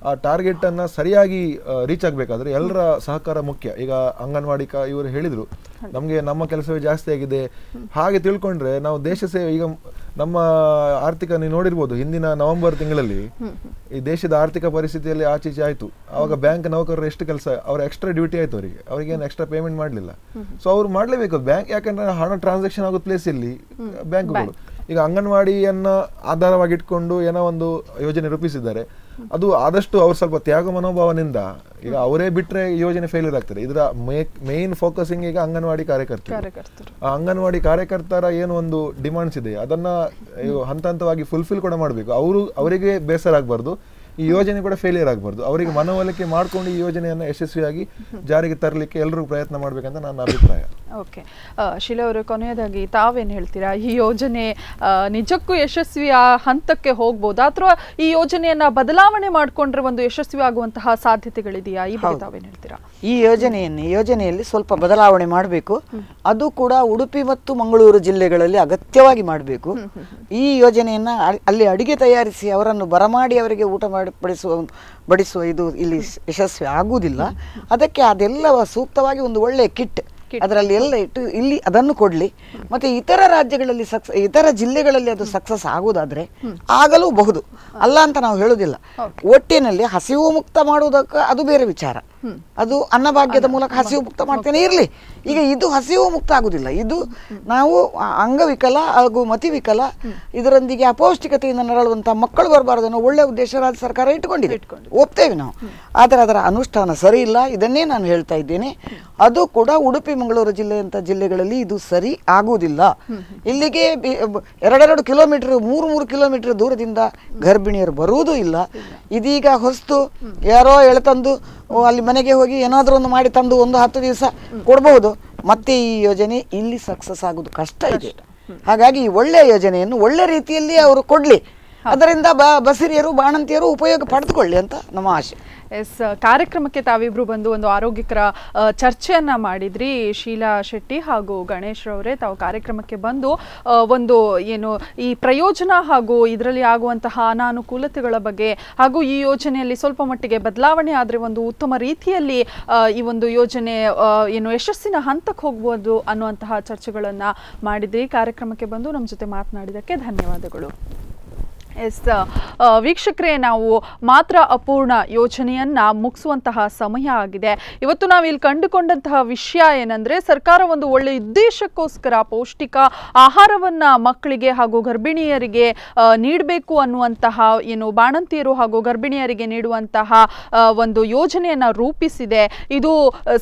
ಆ ಟಾರ್ಗೆಟ್ ಅನ್ನ ಸರಿಯಾಗಿ ರೀಚ್ ಆಗ್ಬೇಕಾದ್ರೆ ಎಲ್ಲರ ಸಹಕಾರ ಮುಖ್ಯ. ಈಗ ಅಂಗನವಾಡಿ ಇವರು ಹೇಳಿದ್ರು, ನಮ್ಗೆ ನಮ್ಮ ಕೆಲಸವೇ ಜಾಸ್ತಿ ಆಗಿದೆ ಹಾಗೆ ತಿಳ್ಕೊಂಡ್ರೆ ನಾವು ದೇಶ ಸೇವೆ. ಈಗ ನಮ್ಮ ಆರ್ಥಿಕ ನೀವು ನೋಡಿರ್ಬೋದು, ಹಿಂದಿನ ನವೆಂಬರ್ ತಿಂಗಳಲ್ಲಿ ಈ ದೇಶದ ಆರ್ಥಿಕ ಪರಿಸ್ಥಿತಿಯಲ್ಲಿ ಆಚೀಚೆ ಆಯ್ತು. ಅವಾಗ ಬ್ಯಾಂಕ್ ನೌಕರರು ಎಷ್ಟು ಕೆಲಸ, ಅವ್ರ ಎಕ್ಸ್ಟ್ರಾ ಡ್ಯೂಟಿ ಆಯ್ತು, ಅವರಿಗೆ ಅವ್ರಿಗೇನು ಎಕ್ಸ್ಟ್ರಾ ಪೇಮೆಂಟ್ ಮಾಡಲಿಲ್ಲ. ಸೊ ಅವ್ರು ಮಾಡಲೇಬೇಕು ಬ್ಯಾಂಕ್, ಯಾಕಂದ್ರೆ ಹಣ ಟ್ರಾನ್ಸಾಕ್ಷನ್ ಆಗೋ ಪ್ಲೇಸ್ ಇಲ್ಲಿ ಬ್ಯಾಂಕ್ಗಳು. ಈಗ ಅಂಗನವಾಡಿಯನ್ನ ಆಧಾರವಾಗಿಟ್ಕೊಂಡು ಏನೋ ಒಂದು ಯೋಜನೆ ರೂಪಿಸಿದ್ದಾರೆ, ಅದು ಆದಷ್ಟು ಅವ್ರು ಸ್ವಲ್ಪ ತ್ಯಾಗ ಮನೋಭಾವದಿಂದ, ಈಗ ಅವರೇ ಬಿಟ್ರೆ ಯೋಜನೆ ಫೇಲ್ಯೂರ್ ಆಗ್ತದೆ. ಇದರ ಮೇನ್ ಫೋಕಸಿಂಗ್ ಈಗ ಅಂಗನವಾಡಿ ಕಾರ್ಯಕರ್ತರು. ಅಂಗನವಾಡಿ ಕಾರ್ಯಕರ್ತರ ಏನು ಒಂದು ಡಿಮಾಂಡ್ಸ್ ಇದೆ ಅದನ್ನ ಹಂತ ಹಂತವಾಗಿ ಫುಲ್ಫಿಲ್ ಕೂಡ ಮಾಡಬೇಕು. ಅವರು ಅವರಿಗೆ ಬೇಸರ ಆಗಬಾರ್ದು, ಈ ಯೋಜನೆ ಕೂಡ ಫೇಲಿಯರ್ ಆಗಬಾರ್ದು. ಅವರಿಗೆ ಮನವೊಲಿಕೆ ಮಾಡಿಕೊಂಡು ಈ ಯೋಜನೆಯನ್ನು ಯಶಸ್ವಿಯಾಗಿ ಜಾರಿಗೆ ತರಲಿಕ್ಕೆ ಎಲ್ಲರೂ ಪ್ರಯತ್ನ ಮಾಡಬೇಕಂತ ನನ್ನ ಅಭಿಪ್ರಾಯ. ಓಕೆ ಶೀಲಾ ಅವರು, ಕೊನೆಯದಾಗಿ ತಾವೇನು ಹೇಳ್ತೀರಾ? ಈ ಯೋಜನೆ ನಿಜಕ್ಕೂ ಯಶಸ್ವಿ ಆ ಹಂತಕ್ಕೆ ಹೋಗ್ಬೋದಾ, ಅಥವಾ ಈ ಯೋಜನೆಯನ್ನ ಬದಲಾವಣೆ ಮಾಡಿಕೊಂಡ್ರೆ ಒಂದು ಯಶಸ್ವಿ ಆಗುವಂತಹ ಸಾಧ್ಯತೆಗಳಿದೆಯಾ? ಈ ಬಗ್ಗೆ ತಾವೇನು ಹೇಳ್ತೀರಾ? ಈ ಯೋಜನೆಯನ್ನು ಯೋಜನೆಯಲ್ಲಿ ಸ್ವಲ್ಪ ಬದಲಾವಣೆ ಮಾಡಬೇಕು. ಅದು ಕೂಡ ಉಡುಪಿ ಮತ್ತು ಮಂಗಳೂರು ಜಿಲ್ಲೆಗಳಲ್ಲಿ ಅಗತ್ಯವಾಗಿ ಮಾಡಬೇಕು. ಈ ಯೋಜನೆಯನ್ನ ಅಲ್ಲಿ ಅಡಿಗೆ ತಯಾರಿಸಿ ಅವರನ್ನು ಬರಮಾಡಿ ಅವರಿಗೆ ಊಟ ಮಾಡಿ ಬಡಿಸುವ ಬಡಿಸುವ ಇದು ಇಲ್ಲಿ ಯಶಸ್ವಿ ಆಗುವುದಿಲ್ಲ. ಅದಕ್ಕೆ ಅದೆಲ್ಲವ ಸೂಕ್ತವಾಗಿ ಒಂದು ಒಳ್ಳೆಯ ಕಿಟ್ ಅದರಲ್ಲಿ ಎಲ್ಲ ಇಟ್ಟು ಇಲ್ಲಿ ಅದನ್ನು ಕೊಡಲಿ. ಮತ್ತೆ ಇತರ ರಾಜ್ಯಗಳಲ್ಲಿ ಸಕ್ಸ ಇತರ ಜಿಲ್ಲೆಗಳಲ್ಲಿ ಅದು ಸಕ್ಸಸ್ ಆಗುವುದಾದ್ರೆ ಆಗಲೂ ಬಹುದು, ಅಲ್ಲ ಅಂತ ನಾವು ಹೇಳುವುದಿಲ್ಲ. ಒಟ್ಟಿನಲ್ಲಿ ಹಸಿವು ಮುಕ್ತ ಮಾಡುವುದಕ್ಕೆ ಅದು ಬೇರೆ ವಿಚಾರ, ಅದು ಅನ್ನಭಾಗ್ಯದ ಮೂಲಕ ಹಸಿವು ಮುಕ್ತ ಮಾಡ್ತೇನೆ ಇರಲಿ. ಈಗ ಇದು ಹಸಿವು ಮುಕ್ತ ಆಗುವುದಿಲ್ಲ, ಇದು ನಾವು ಅಂಗವಿಕಲ ಹಾಗೂ ಮತಿವಿಕಲ ಇದರೊಂದಿಗೆ ಅಪೌಷ್ಟಿಕತೆಯಿಂದ ನರಳುವಂತಹ ಮಕ್ಕಳು ಬರಬಾರದು ಅನ್ನೋ ಒಳ್ಳೆಯ ಉದ್ದೇಶ ರಾಜ್ಯ ಸರ್ಕಾರ ಇಟ್ಕೊಂಡಿದೆ, ಒಪ್ತೇವೆ ನಾವು. ಆದರೆ ಅದರ ಅನುಷ್ಠಾನ ಸರಿ ಇಲ್ಲ, ಇದನ್ನೇ ನಾನು ಹೇಳ್ತಾ ಇದ್ದೇನೆ. ಅದು ಕೂಡ ಉಡುಪಿ ಮಂಗಳೂರು ಜಿಲ್ಲೆಯಂಥ ಜಿಲ್ಲೆಗಳಲ್ಲಿ ಇದು ಸರಿ ಆಗುವುದಿಲ್ಲ. ಇಲ್ಲಿಗೆ ಎರಡೆರಡು ಕಿಲೋಮೀಟರ್ ಮೂರು ಮೂರು ಕಿಲೋಮೀಟರ್ ದೂರದಿಂದ ಗರ್ಭಿಣಿಯರು ಬರುವುದೂ ಇಲ್ಲ. ಇದೀಗ ಹೊಸ್ತು ಯಾರೋ ಎಳೆತಂದು ಅಲ್ಲಿ ಮನೆಗೆ ಹೋಗಿ ಏನಾದರೂ ಒಂದು ಮಾಡಿ ತಂದು ಒಂದು ಹತ್ತು ದಿವಸ ಕೊಡಬಹುದು. ಮತ್ತೆ ಈ ಯೋಜನೆ ಇಲ್ಲಿ ಸಕ್ಸಸ್ ಆಗೋದು ಕಷ್ಟ ಇದೆ. ಹಾಗಾಗಿ ಈ ಒಳ್ಳೆಯ ಯೋಜನೆಯನ್ನು ಒಳ್ಳೆ ರೀತಿಯಲ್ಲಿ ಅವರು ಕೊಡಲಿ, ಅದರಿಂದ ಬ ಬಸಿರಿಯರು ಬಾಣಂತಿಯರು ಉಪಯೋಗ ಪಡೆದುಕೊಳ್ಳಿ ಅಂತ ನಮ್ಮ ಆಶೆ. ಎಸ್, ಕಾರ್ಯಕ್ರಮಕ್ಕೆ ತಾವಿಬ್ರು ಬಂದು ಒಂದು ಆರೋಗ್ಯಕರ ಚರ್ಚೆಯನ್ನ ಮಾಡಿದ್ರಿ. ಶೀಲಾ ಶೆಟ್ಟಿ ಹಾಗೂ ಗಣೇಶ್ ರವರೇ, ತಾವು ಕಾರ್ಯಕ್ರಮಕ್ಕೆ ಬಂದು ಒಂದು ಏನು ಈ ಪ್ರಯೋಜನ ಹಾಗೂ ಇದರಲ್ಲಿ ಆಗುವಂತಹ ಅನಾನುಕೂಲತೆಗಳ ಬಗ್ಗೆ ಹಾಗೂ ಈ ಯೋಜನೆಯಲ್ಲಿ ಸ್ವಲ್ಪ ಮಟ್ಟಿಗೆ ಬದಲಾವಣೆ ಆದರೆ ಒಂದು ಉತ್ತಮ ರೀತಿಯಲ್ಲಿ ಈ ಒಂದು ಯೋಜನೆ ಏನು ಯಶಸ್ಸಿನ ಹಂತಕ್ಕೆ ಹೋಗ್ಬೋದು ಅನ್ನುವಂತಹ ಚರ್ಚೆಗಳನ್ನು ಮಾಡಿದ್ರಿ. ಕಾರ್ಯಕ್ರಮಕ್ಕೆ ಬಂದು ನಮ್ಮ ಜೊತೆ ಮಾತನಾಡಿದ್ದಕ್ಕೆ ಧನ್ಯವಾದಗಳು. ಎಸ್ ವೀಕ್ಷಕರೇ, ನಾವು ಮಾತ್ರ ಅಪೂರ್ಣ ಯೋಜನೆಯನ್ನು ಮುಗಿಸುವಂತಹ ಸಮಯ ಆಗಿದೆ. ಇವತ್ತು ನಾವು ಇಲ್ಲಿ ಕಂಡುಕೊಂಡಂತಹ ವಿಷಯ ಏನಂದರೆ, ಸರ್ಕಾರ ಒಂದು ಒಳ್ಳೆಯ ಉದ್ದೇಶಕ್ಕೋಸ್ಕರ ಪೌಷ್ಟಿಕ ಆಹಾರವನ್ನು ಮಕ್ಕಳಿಗೆ ಹಾಗೂ ಗರ್ಭಿಣಿಯರಿಗೆ ನೀಡಬೇಕು ಅನ್ನುವಂತಹ ಏನು ಬಾಣಂತಿಯರು ಹಾಗೂ ಗರ್ಭಿಣಿಯರಿಗೆ ನೀಡುವಂತಹ ಒಂದು ಯೋಜನೆಯನ್ನು ರೂಪಿಸಿದೆ. ಇದು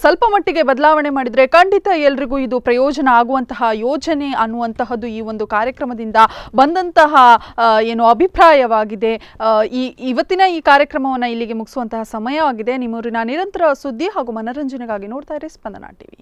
ಸ್ವಲ್ಪ ಮಟ್ಟಿಗೆ ಬದಲಾವಣೆ ಮಾಡಿದರೆ ಖಂಡಿತ ಎಲ್ರಿಗೂ ಇದು ಪ್ರಯೋಜನ ಆಗುವಂತಹ ಯೋಜನೆ ಅನ್ನುವಂತಹದ್ದು ಈ ಒಂದು ಕಾರ್ಯಕ್ರಮದಿಂದ ಬಂದಂತಹ ಏನು ಅಭಿಪ್ರಾಯವಾಗಿದೆ. ಈ ಇವತ್ತಿನ ಈ ಕಾರ್ಯಕ್ರಮವನ್ನು ಇಲ್ಲಿಗೆ ಮುಗಿಸುವಂತಹ ಸಮಯವಾಗಿದೆ. ನಿಮ್ಮೂರಿನ ನಿರಂತರ ಸುದ್ದಿ ಹಾಗೂ ಮನರಂಜನೆಗಾಗಿ ನೋಡ್ತಾ ಇರಿ ಸ್ಪಂದನ ಟಿವಿ.